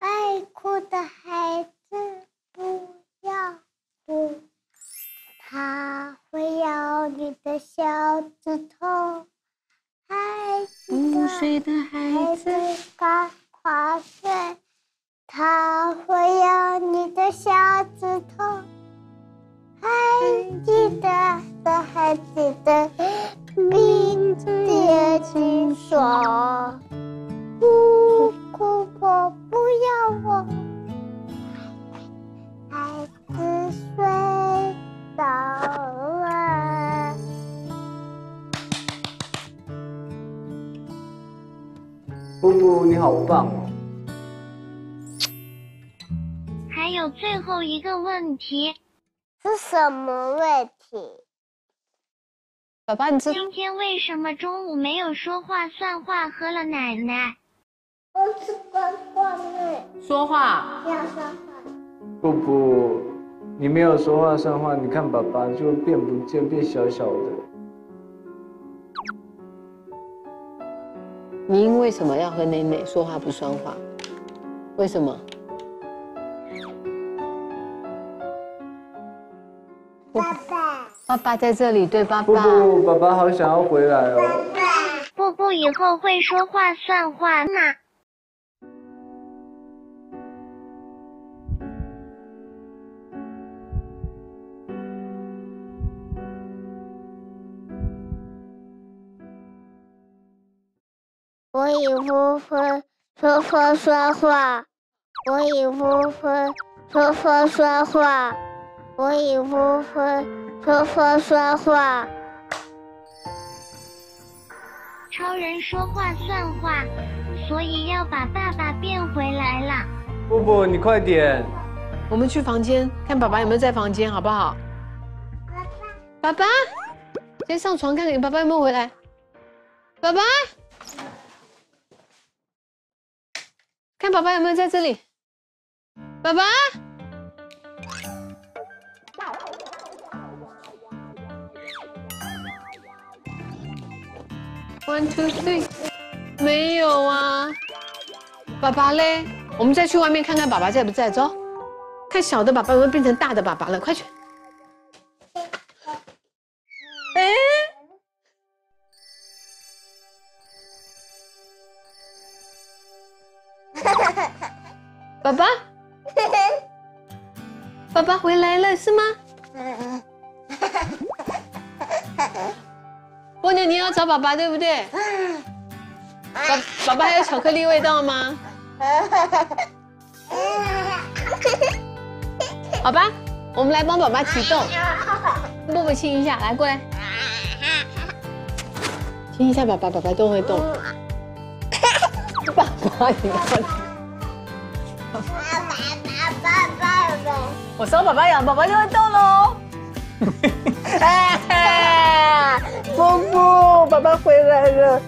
爱哭的孩子不要哭。 它会咬你的小指头，5岁的孩子刚跨岁，它会咬你的小指头。还记得孩子的名字，请说。姑姑，我不要我，孩子睡。 到了，布布，你好棒哦！还有最后一个问题，是什么问题？爸爸，你今天为什么中午没有说话算话，喝了奶奶？我吃光光了。说话。要说话。布布。 你没有说话算话，你看爸爸就变不见，变小小的。你因为什么要和奶奶说话不算话？为什么？爸爸，爸爸在这里，对爸爸。不，爸爸好想要回来哦。爸爸，布布以后会说话算话吗？ 我也不会说话，我也不会说话，我也不会说话。超人说话算话，所以要把爸爸变回来了。布布，你快点，我们去房间看爸爸有没有在房间，好不好？爸爸，先上床看看爸爸有没有回来。爸爸。 看爸爸有没有在这里？爸爸，1 2 3， 没有啊。爸爸嘞？我们再去外面看看爸爸在不在？走，看小的爸爸有没有变成大的爸爸了？快去！哎。 爸爸，爸爸回来了是吗？蜗牛，你要找爸爸对不对？爸爸还有巧克力味道吗？好吧，我们来帮爸爸启动。布布亲一下，来过来，亲一下爸爸，爸爸都会动。爸爸，你看。 爸爸，我手爸爸痒，爸爸就会动喽。布布，爸爸回来了。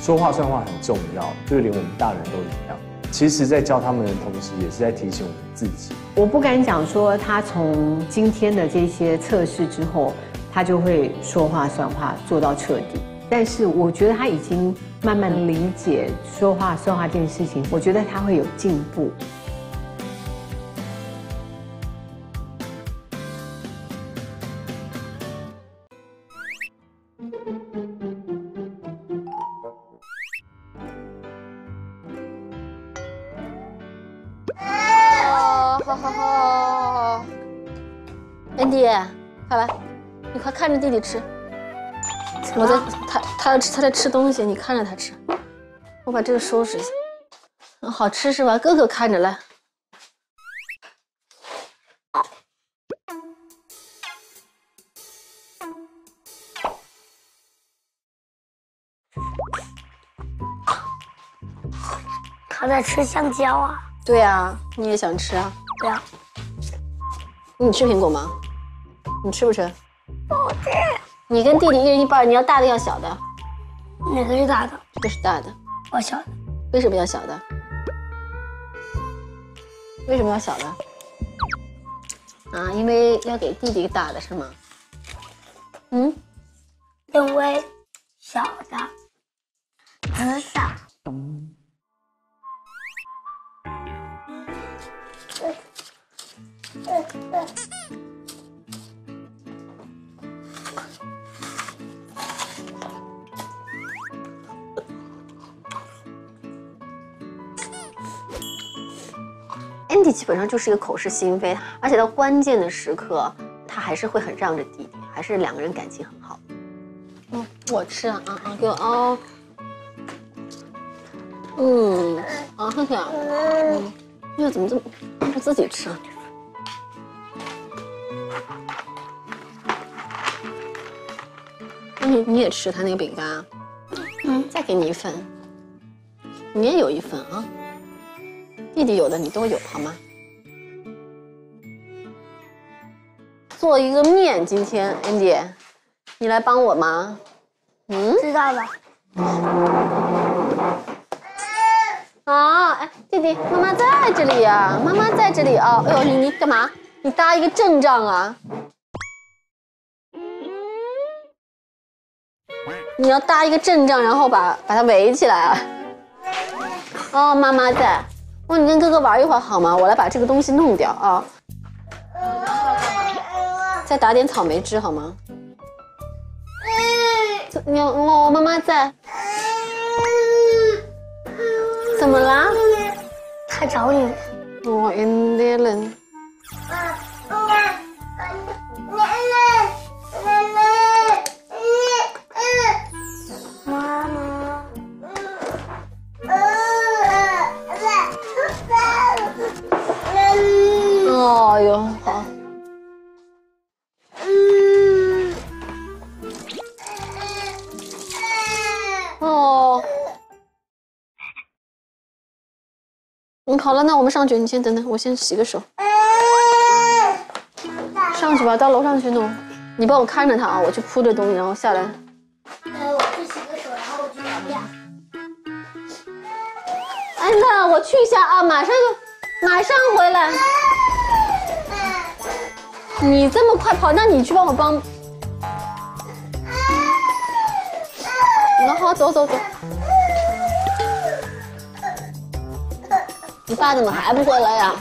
说话算话很重要，就连我们大人都一样。其实，在教他们的同时，也是在提醒我们自己。我不敢讲说他从今天的这些测试之后，他就会说话算话做到彻底。但是我觉得他已经慢慢理解说话算话这件事情，我觉得他会有进步。好，恩弟，快来，你快看着弟弟吃。 我在他在吃东西，你看着他吃。我把这个收拾一下。嗯，好吃是吧？哥哥看着来。他在吃香蕉啊。对啊，你也想吃啊？对啊。你吃苹果吗？你吃不吃？不吃。 你跟弟弟一人一半，你要大的要小的，哪个是大的？这个是大的，我小的。为什么要小的？为什么要小的？啊，因为要给弟弟大的是吗？嗯，因为小的很少。Andy 基本上就是一个口是心非，而且到关键的时刻，他还是会很让着弟弟，还是两个人感情很好。嗯，我吃啊啊，给我哦。嗯，啊，哼哼，嗯，那怎么这么不自己吃？你也吃他那个饼干啊？嗯，再给你一份，你也有一份啊。 弟弟有的你都有，好吗？做一个面，今天 Andy， 你来帮我吗？嗯，知道了。啊，哎，弟弟，妈妈在这里呀、啊，妈妈在这里啊。哎呦，你干嘛？你搭一个阵仗啊？你要搭一个阵仗，然后把它围起来啊？哦，妈妈在。 哦，你跟哥哥玩一会儿好吗？我来把这个东西弄掉啊！再打点草莓汁好吗？你我妈妈在。怎么啦？他找你。我 in the land。妈妈。 哎呦，好。哦。嗯，好了，那我们上去。你先等等，我先洗个手。上去吧，到楼上去弄。你帮我看着他啊，我去铺着东西，然后下来。我去洗个手，然后我去小便。哎，那我去一下啊，马上回来。 你这么快跑，那你去帮我帮。那好，走走走。你爸怎么还不回来呀？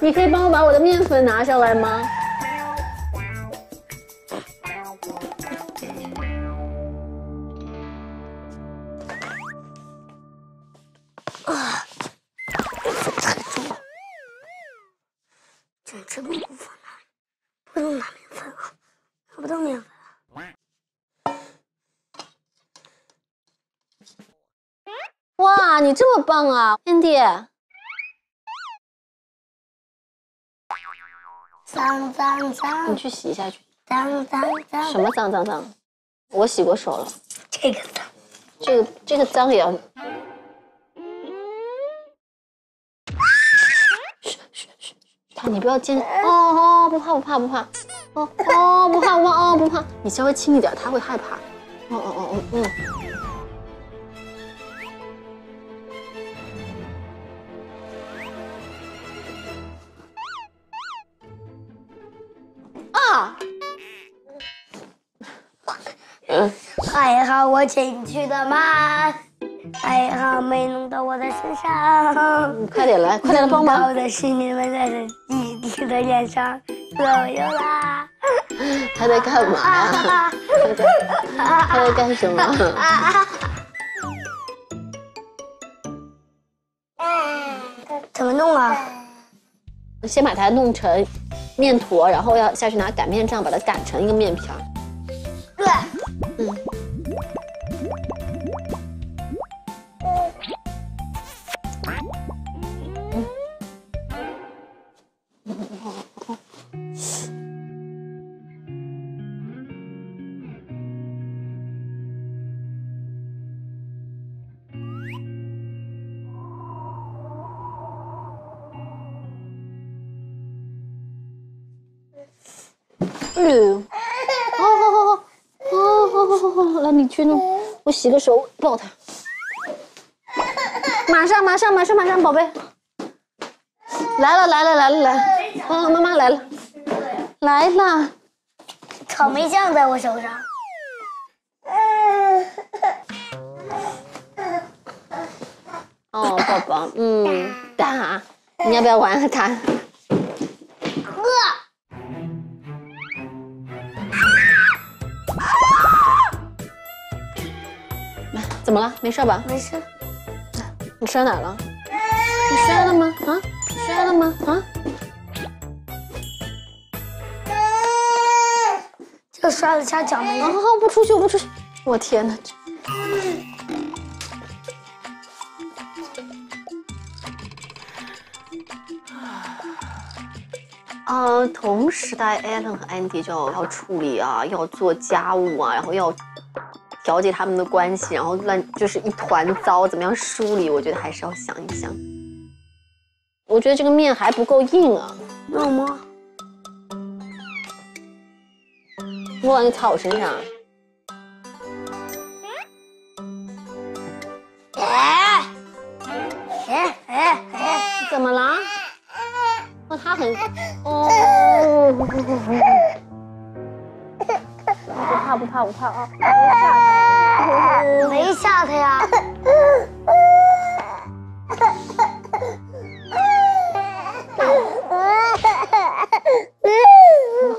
你可以帮我把我的面粉拿上来吗？ 你这么棒啊 ，Andy！ 脏脏脏，你去洗一下去。脏脏脏，什么脏脏脏？我洗过手了。这个脏，这个脏也要。嘘嘘嘘，他你不要尖。哦哦，不怕不怕不怕。哦哦不怕不怕哦不怕，你稍微轻一点，他会害怕。哦哦哦哦嗯。好。还好我请去的慢，还好没弄到我的身上。快点来，快点来帮忙！我的是你们的弟弟的脸上，左右啦。他在干嘛呀？他在干什么？怎么弄啊？先把它弄成面坨，然后要下去拿擀面杖把它擀成一个面条。对，嗯。去弄，我洗个手，抱他。马上，马上，马上，马上，宝贝，来了，来了，来了，来了，哦，妈妈来了，来了。草莓酱在我手上。哦，宝宝，嗯，打，你要不要玩和他？怎么了？没事吧？没事。你摔哪了？你摔了吗？啊？摔了吗？啊？就摔了下脚没了。啊！不出去，我不出去。我天哪！同时代 Alan 和 Andy 就要处理啊，要做家务啊，然后要。调节他们的关系，然后就是一团糟，怎么样梳理？我觉得还是要想一想。我觉得这个面还不够硬啊，那吗？我往你草身上。哎哎哎哎！怎么了？哦，他很哦。不怕不怕不怕啊！没吓他呀！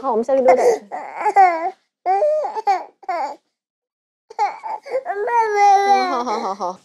好，我们下去溜达去。好好好好。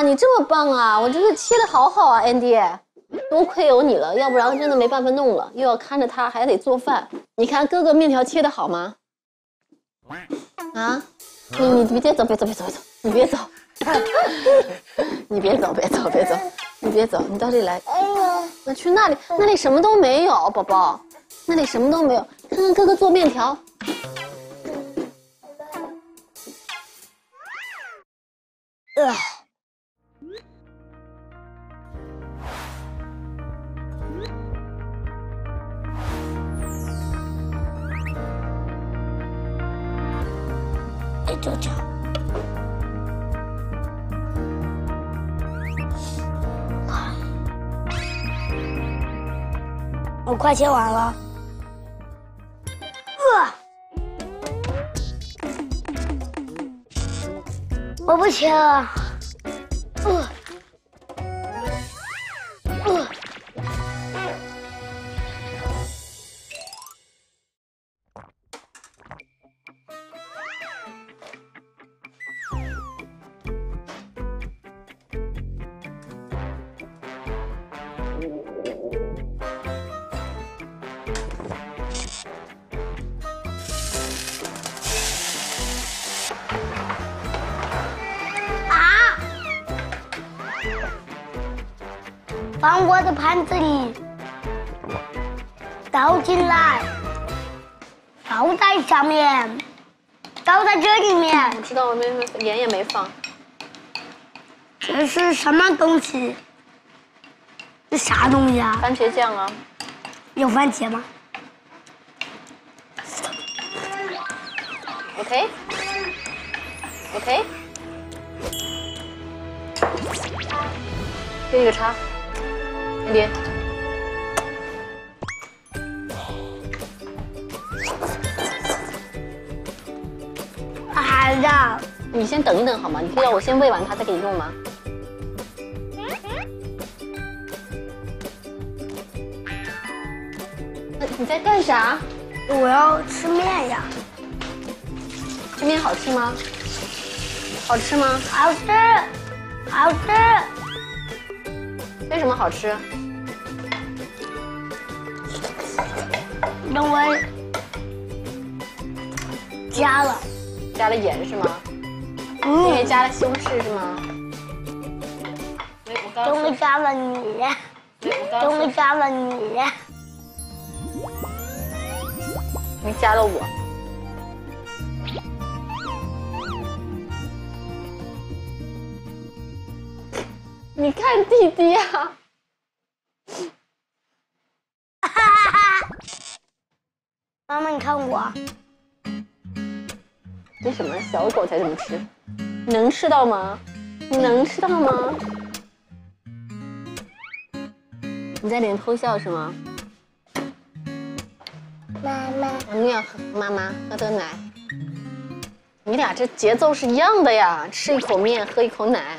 你这么棒啊！我这个切的好好啊 ，Andy， 多亏有你了，要不然真的没办法弄了，又要看着他，还得做饭。你看哥哥面条切的好吗？啊，你别走，别走，别走，别走，你别走，你别走，别走，别走，你别走，你到这里来。我去那里，那里什么都没有，宝宝，那里什么都没有。看看哥哥做面条。我快切完了。我不切了。往我的盘子里倒进来，倒在上面，倒在这里面。我知道，我没盐也没放。这是什么东西？这啥东西啊？番茄酱啊。有番茄吗 ？OK。OK。 这个叉，那边。孩子，你先等一等好吗？你可以让我先喂完它再给你用吗？你在干啥？我要吃面呀。这面好吃吗？好吃吗？好吃，好吃。 为什么好吃？因为加了盐是吗？因为加了西红柿是吗？因为加了你，因为加了你，你加了我。你看弟弟啊！妈妈，你看我，这什么小狗才这么吃？能吃到吗？你能吃到吗？你在里面偷笑是吗？妈妈，我们要和妈妈喝的奶。你俩这节奏是一样的呀，吃一口面，喝一口奶。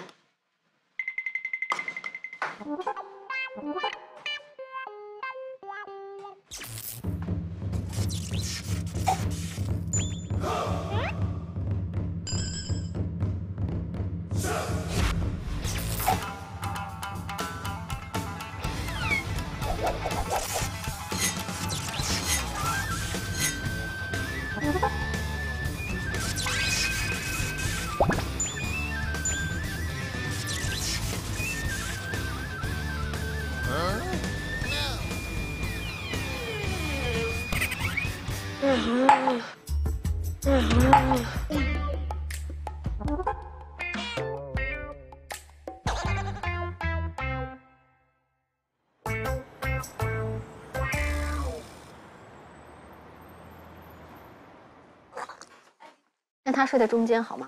让它睡在中间好吗？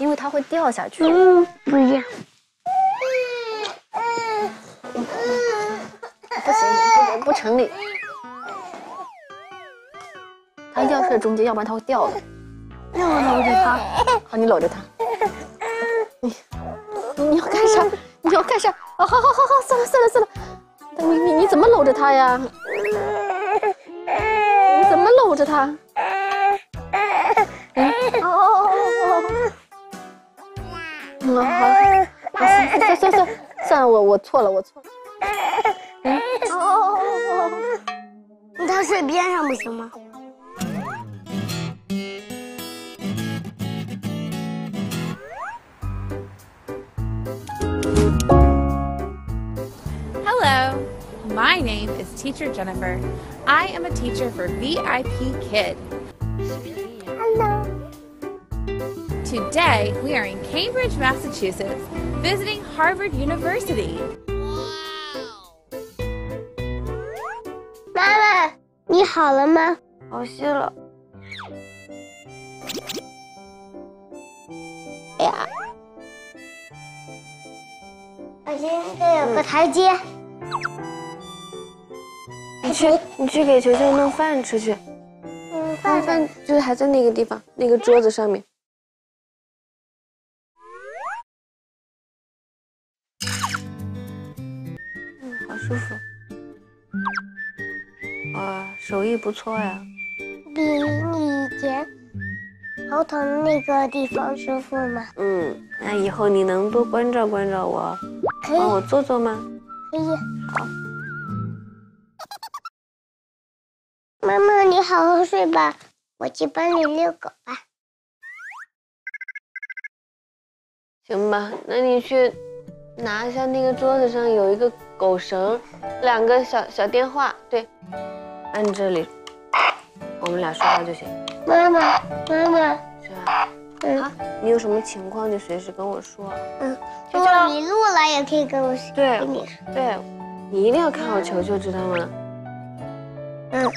因为它会掉下去。嗯，不要。不行，不成立。它一定要睡在中间，要不然它会掉的。那我搂着它。好，你搂着它。你要干啥？你要干啥？啊，好，算了。你怎么搂着它呀？你怎么搂着它？ 算了，我错了。你到水边上不行吗？Hello, my name is Teacher Jennifer. I am a teacher for VIPKid. Hello. Today, we are in Cambridge, Massachusetts, visiting Harvard University. Wow! Mama, 你好了吗？好些了。哎呀！小心这有个台阶。你去给球球弄饭吃去。嗯，饭就是还在那个地方，那个桌子上面。 舒服，哇，手艺不错呀，比你以前头疼那个地方舒服吗？嗯，那以后你能多关照关照我，帮我做做吗？可以。好。妈妈，你好好睡吧，我去帮你遛狗吧。行吧，那你去拿一下那个桌子上有一个狗绳，两个小电话，对，按这里，我们俩说话就行。妈妈，妈妈，是吧？嗯。啊，你有什么情况就随时跟我说。嗯，就这样。迷路了也可以跟我说。对，对，你一定要看好球球，知道吗？嗯。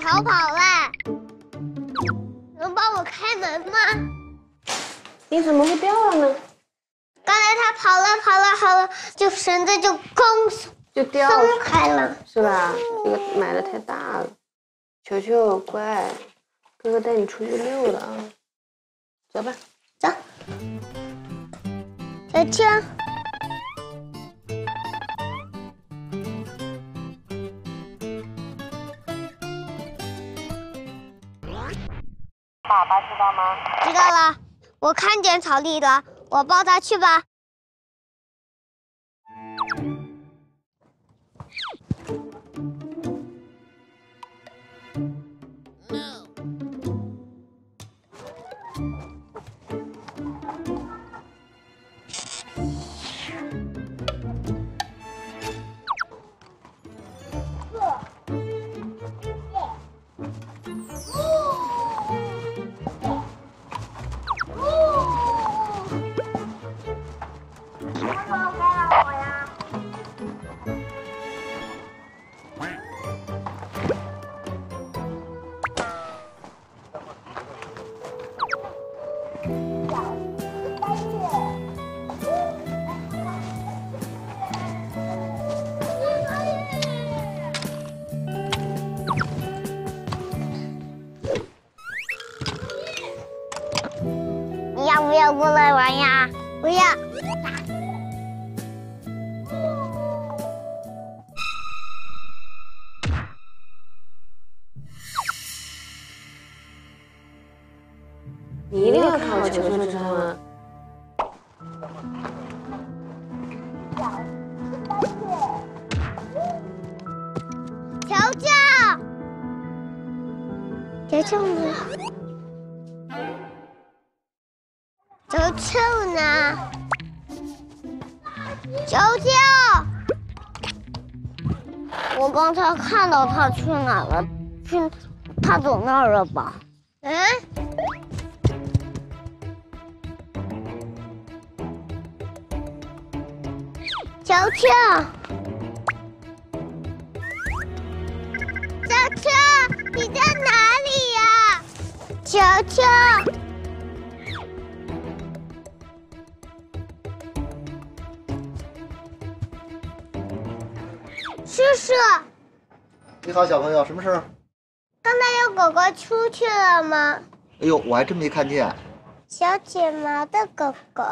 逃跑了！能帮我开门吗？你怎么会掉了呢？刚才他跑了，就绳子就松开了，是吧？这个买的太大了。球球乖，哥哥带你出去溜了啊！走吧，走。球球。 爸爸知道吗？知道了，我看见草地了，我抱他去吧。过来玩呀！不要。你一定要看好球球，知道吗？球球，球球呢？ 球呢？球球，我刚才看到他去哪了？他走那儿了吧？嗯。球球，球球，你在哪里呀？球球。 叔叔，你好，小朋友，什么事儿？刚才有狗狗出去了吗？哎呦，我还真没看见。小卷毛的狗狗。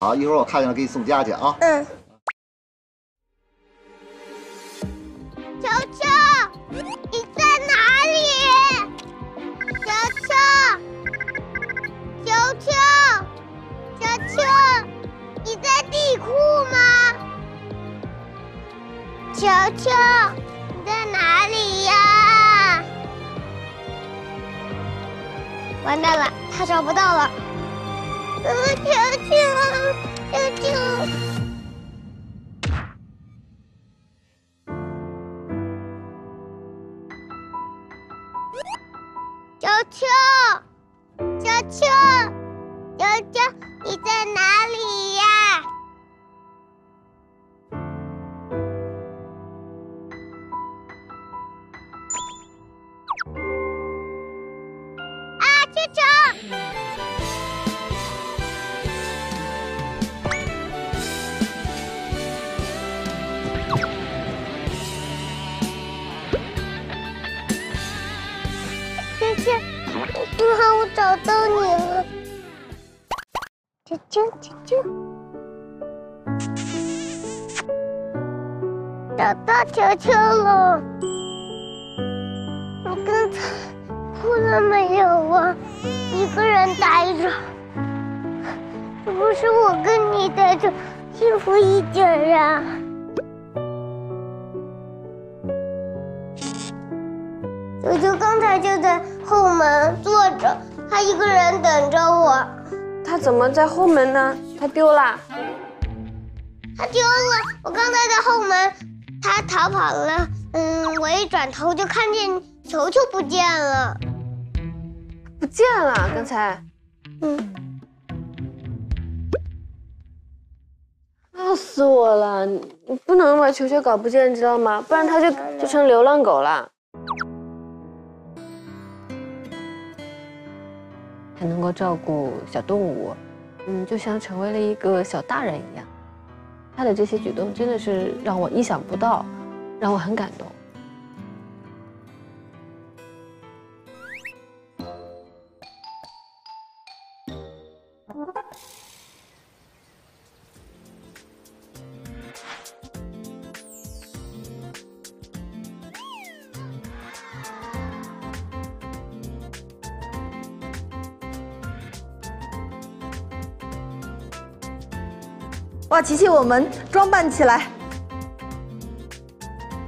好，一会儿我看见了，给你送家去啊。嗯。球球，你在哪里？球球，球球，球球，你在地库吗？ 球球，你在哪里呀？完蛋了，他找不到了。球球，球球。球球，球球，球球，你在哪里呀？ 找到你了，啾啾啾啾！找到球球了。你刚才哭了没有啊？一个人待着，是不是我跟你待着幸福一点呀？ 球球刚才就在后门坐着，他一个人等着我。他怎么在后门呢？他丢了。他丢了！我刚才在后门，他逃跑了。我一转头就看见球球不见了。不见了，刚才。闹死我了！你不能把球球搞不见，你知道吗？不然他就成流浪狗了。 还能够照顾小动物，就像成为了一个小大人一样。他的这些举动真的是让我意想不到，让我很感动。哇，琪琪，我们装扮起来，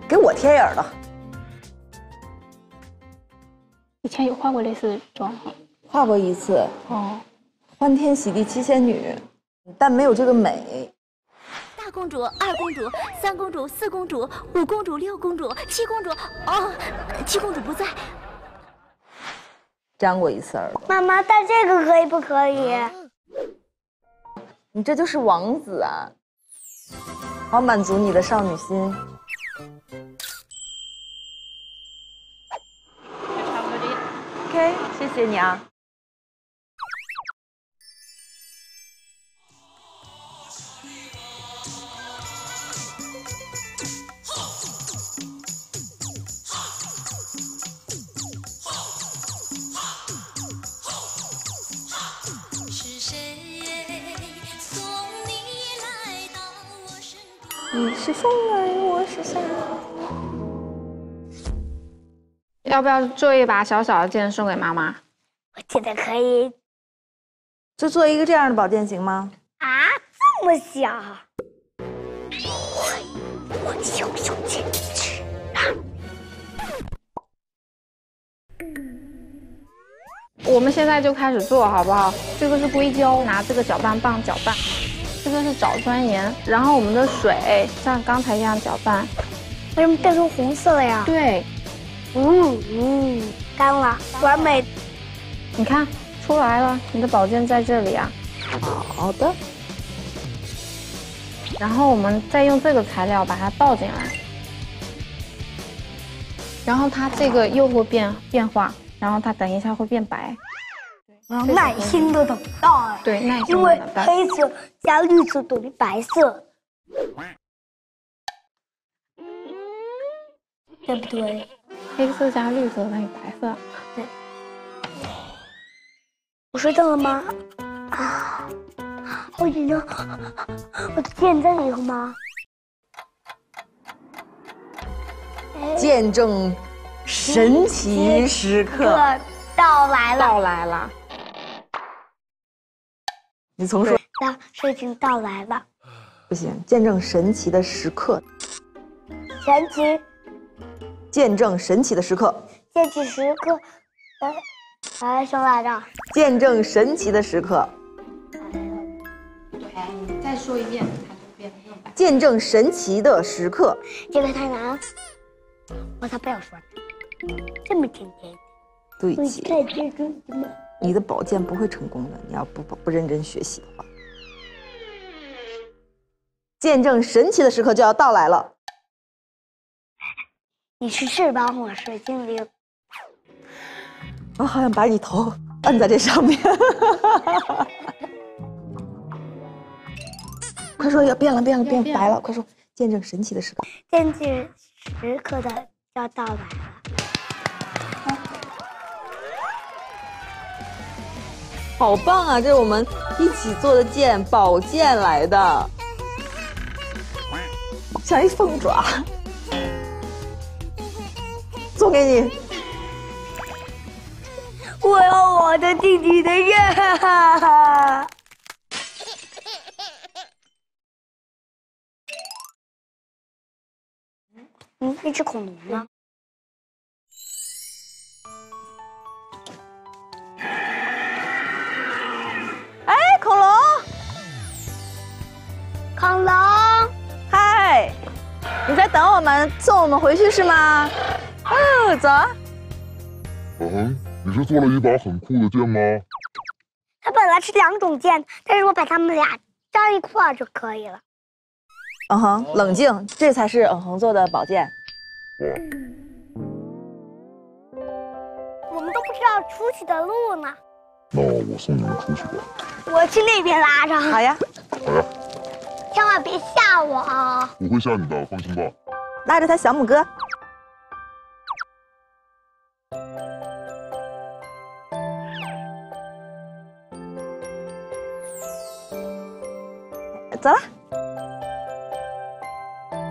给我贴眼了。以前有画过类似的妆吗？画过一次。哦，欢天喜地七仙女，但没有这个美。大公主、二公主、三公主、四公主、五公主、六公主、七公主。哦，七公主不在。粘过一次耳朵。妈妈，戴这个可以不可以？ 你这就是王子啊！好满足你的少女心。就差不多这样。OK， 谢谢你啊。你是风儿，我是沙。要不要做一把小小的剑送给妈妈？我觉得可以。就做一个这样的宝剑行吗？啊，这么小！我小小剑齿啊！我们现在就开始做好不好？这个是硅胶，拿这个搅拌棒搅拌。 这个是藻酸盐，然后我们的水像刚才一样搅拌。为什么变成红色了呀？对，干了，完美。你看出来了，你的宝剑在这里啊。好的。然后我们再用这个材料把它倒进来，然后它这个又会变化，然后它等一下会变白。 耐心的等待，对，耐心的等待，因为黑色加绿色等于白色，对不对？黑色加绿色等于白色，对。我睡觉了吗？啊，好紧张！我的剑在里头吗？见证神奇时刻到来了！到来了！ 你从说，事情到来了，不行，见证神奇的时刻，神奇，见证神奇的时刻，见证时刻，哎，什么来着？见证神奇的时刻。哎，你再说一遍，它就变成白。见证神奇的时刻，这个太难了，我才不要说呢，这么简单。对齐。 你的宝剑不会成功的，你要不认真学习的话。见证神奇的时刻就要到来了。你是翅膀，我是精灵。我好想把你头摁在这上面。快说，要变了，变了，变白了！快说，见证神奇的时刻。见证时刻的要到来了。 好棒啊！这是我们一起做的剑，宝剑来的，像一凤爪。送给你。我要我的弟弟的月。嗯，那只恐龙呢？ 恐龙，恐龙，嗨，你在等我们，送我们回去是吗？哦，走。嗯，你是做了一把很酷的剑吗？它本来是两种剑，但是我把它们俩粘一块儿就可以了。嗯哼，冷静，这才是嗯哼做的宝剑。我们都不知道出去的路呢。 那我送你们出去吧。我去那边拉着。好呀，好呀。千万别吓我啊！不会吓你的，放心吧。拉着他小拇哥。走了。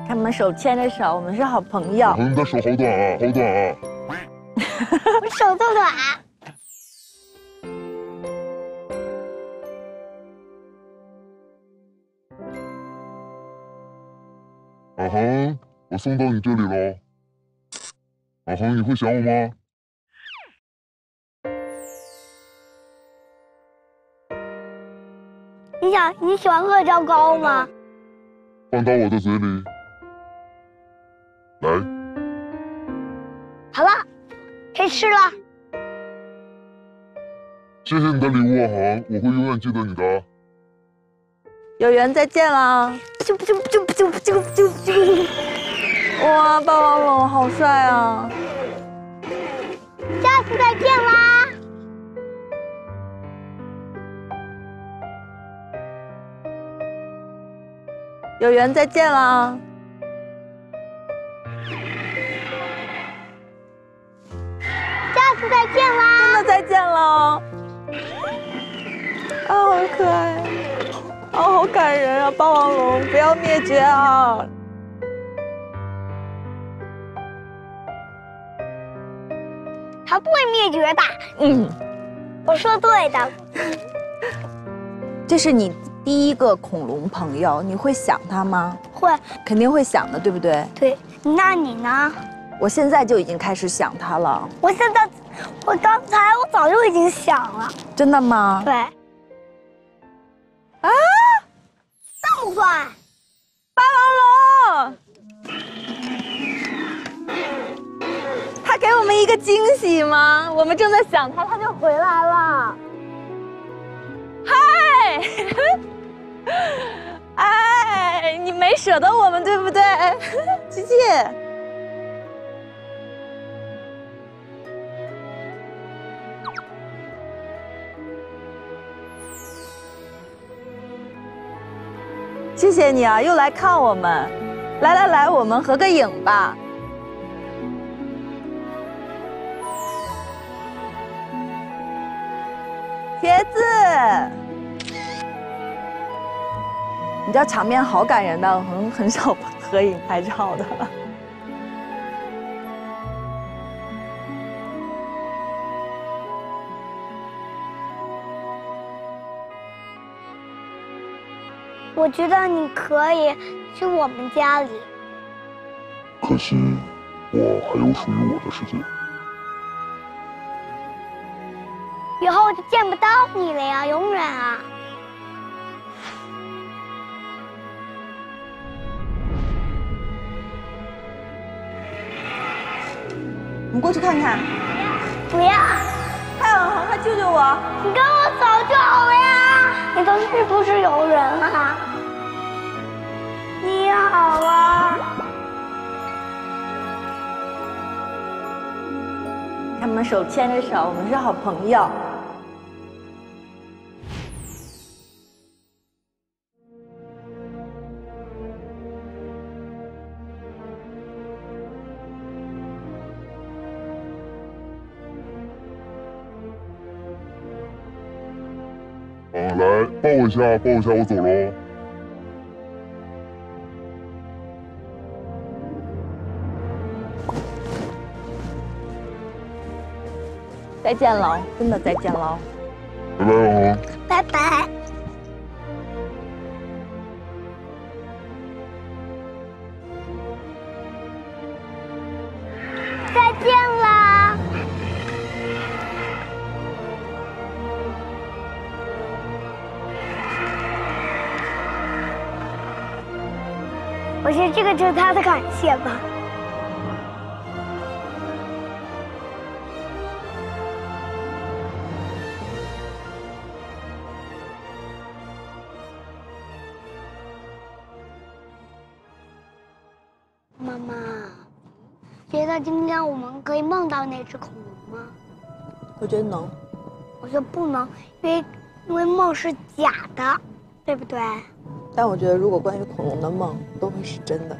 他们手牵着手，我们是好朋友。你的手好短啊，好短啊！我手这么短。 小恒，我送到你这里了。小恒，你会想我吗？你喜欢喝糟糕吗？放到我的嘴里，来。好了，可以吃了。谢谢你的礼物，小恒，我会永远记得你的。有缘再见啦！ 哇，霸王龙好帅啊！下次再见啦！有缘再见啦！下次再见啦！真的再见了！啊，好可爱啊！ 哦，好感人啊！霸王龙，不要灭绝啊！它不会灭绝的。嗯，我说对的。这是你第一个恐龙朋友，你会想它吗？会，肯定会想的，对不对？对。那你呢？我现在就已经开始想它了。我现在，我早就已经想了。真的吗？对。 啊！这么快，霸王龙，他给我们一个惊喜吗？我们正在想他，他就回来了。嗨，哎，你没舍得我们，对不对？琪琪，谢谢你啊，又来看我们，来来来，我们合个影吧。茄子，你知道场面好感人的，我很少合影拍照的。我觉得你可以去我们家里，可惜我还有属于我的世界。以后就见不到你了呀，永远啊！你过去看看。不要！快，恒，快救救我！你跟我走就好了呀！你都是不是有人啊？ 你好啊！他们手牵着手，我们是好朋友。嗯，来抱我一下，抱我一下，我走喽。再见了，真的再见了。拜拜。拜拜。再见啦。我觉得这个就是他的感谢吧。 今天我们可以梦到那只恐龙吗？我觉得能。我觉得不能，因为梦是假的，对不对？但我觉得，如果关于恐龙的梦都会是真的。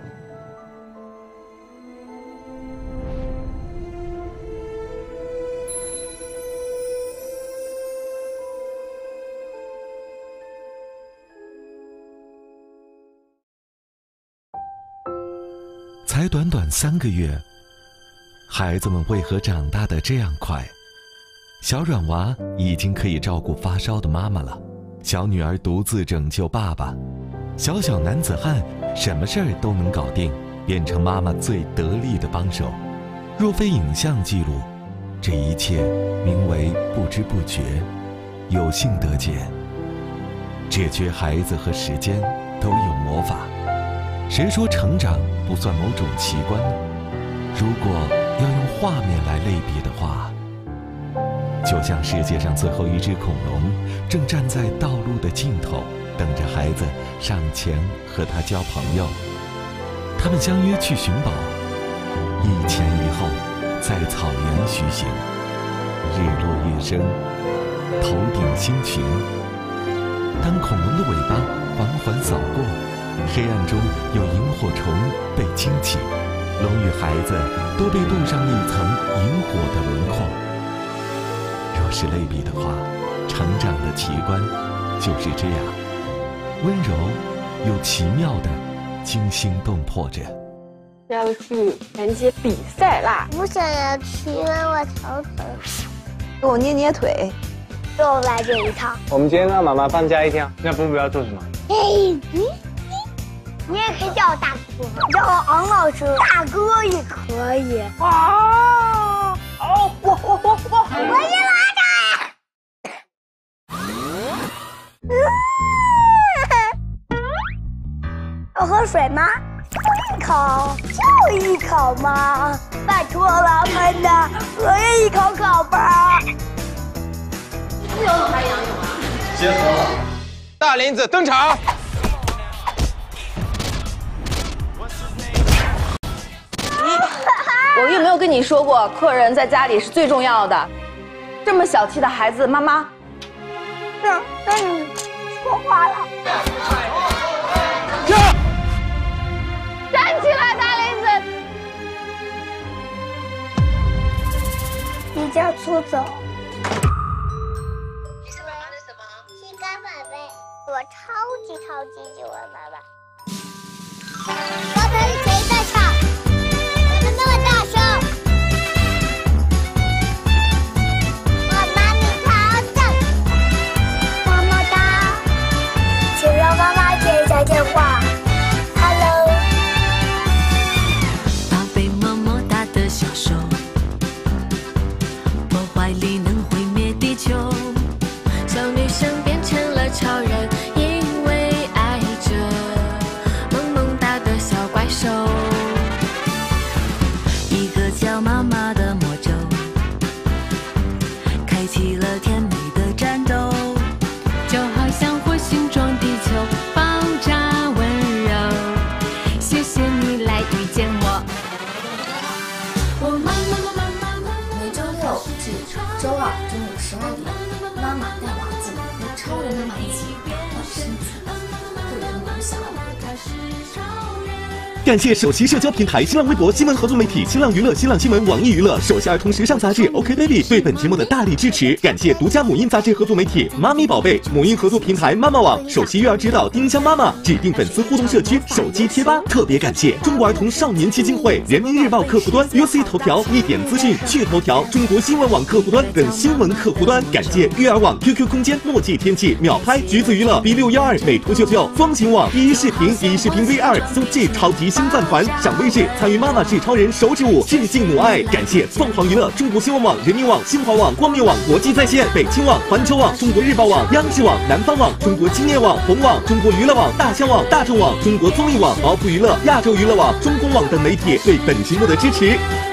才短短3个月。 孩子们为何长大得这样快？小软娃已经可以照顾发烧的妈妈了，小女儿独自拯救爸爸，小小男子汉什么事儿都能搞定，变成妈妈最得力的帮手。若非影像记录，这一切名为不知不觉。有幸得解，解决孩子和时间都有魔法。谁说成长不算某种奇观呢？如果 要用画面来类比的话，就像世界上最后一只恐龙正站在道路的尽头，等着孩子上前和它交朋友。他们相约去寻宝，一前一后，在草原徐行，日落月升，头顶星群。当恐龙的尾巴缓缓扫过，黑暗中有萤火虫被惊起。 龙与孩子都被镀上了一层萤火的轮廓。若是类比的话，成长的奇观就是这样，温柔又奇妙的，惊心动魄着。要去参加比赛啦！我想要去，因为我头疼。给我捏捏腿，又来这一趟。我们今天让妈妈放假一天，那布布要做什么？你也可以叫我大哥，叫我昂老师，大哥也可以。啊！哦，我也拉着。要喝水吗？一口就一口嘛，拜托了，喷的，我也一口口吧。自由泳还是仰泳啊？结合了。大林子登场。 我又没有跟你说过，客人在家里是最重要的。这么小气的孩子，妈妈，让你说话了。停！站起来，大林子。离家出走。你是妈妈的什么？心肝宝贝。我超级喜欢妈妈。刚才是谁在唱？ 那么大声！我妈咪超赞，么么哒！请让妈妈接一下电话。Hello， 宝贝，么么哒的小手，我怀里能毁灭地球，小女生变成了超人，因为爱着萌萌哒的小怪兽。 叫妈妈的魔咒，开启了甜美的战斗，就好像火星撞地球，爆炸。感谢首席社交平台新浪微博新闻合作媒体新浪娱乐、新浪新闻、网易娱乐、首席儿童时尚杂志 OK Baby 对本节目的大力支持，感谢独家母婴杂志合作媒体妈咪宝贝、母婴合作平台妈妈网、首席育儿指导丁香妈妈、指定粉丝互动社区、手机贴吧。特别感谢中国儿童少年基金会、人民日报客户端、UC 头条、一点资讯、趣头条、中国新闻网客户端等新闻客户端，感谢育儿网、QQ 空间、诺基天气、秒拍、橘子娱乐、B612、美图秀秀、风行网、第一视频、第一视频 V2、SoG 超级。 新饭团、赏味式参与妈妈是超人手指舞，致敬母爱。感谢凤凰娱乐、中国新闻网、人民网、新华网、光明网、国际在线、北青网、环球网、中国日报网、央视网、南方网、中国青年网、红网、中国娱乐网、大象网、大众网、中国综艺网、毛铺娱乐、亚洲娱乐网、中公网等媒体对本节目的支持。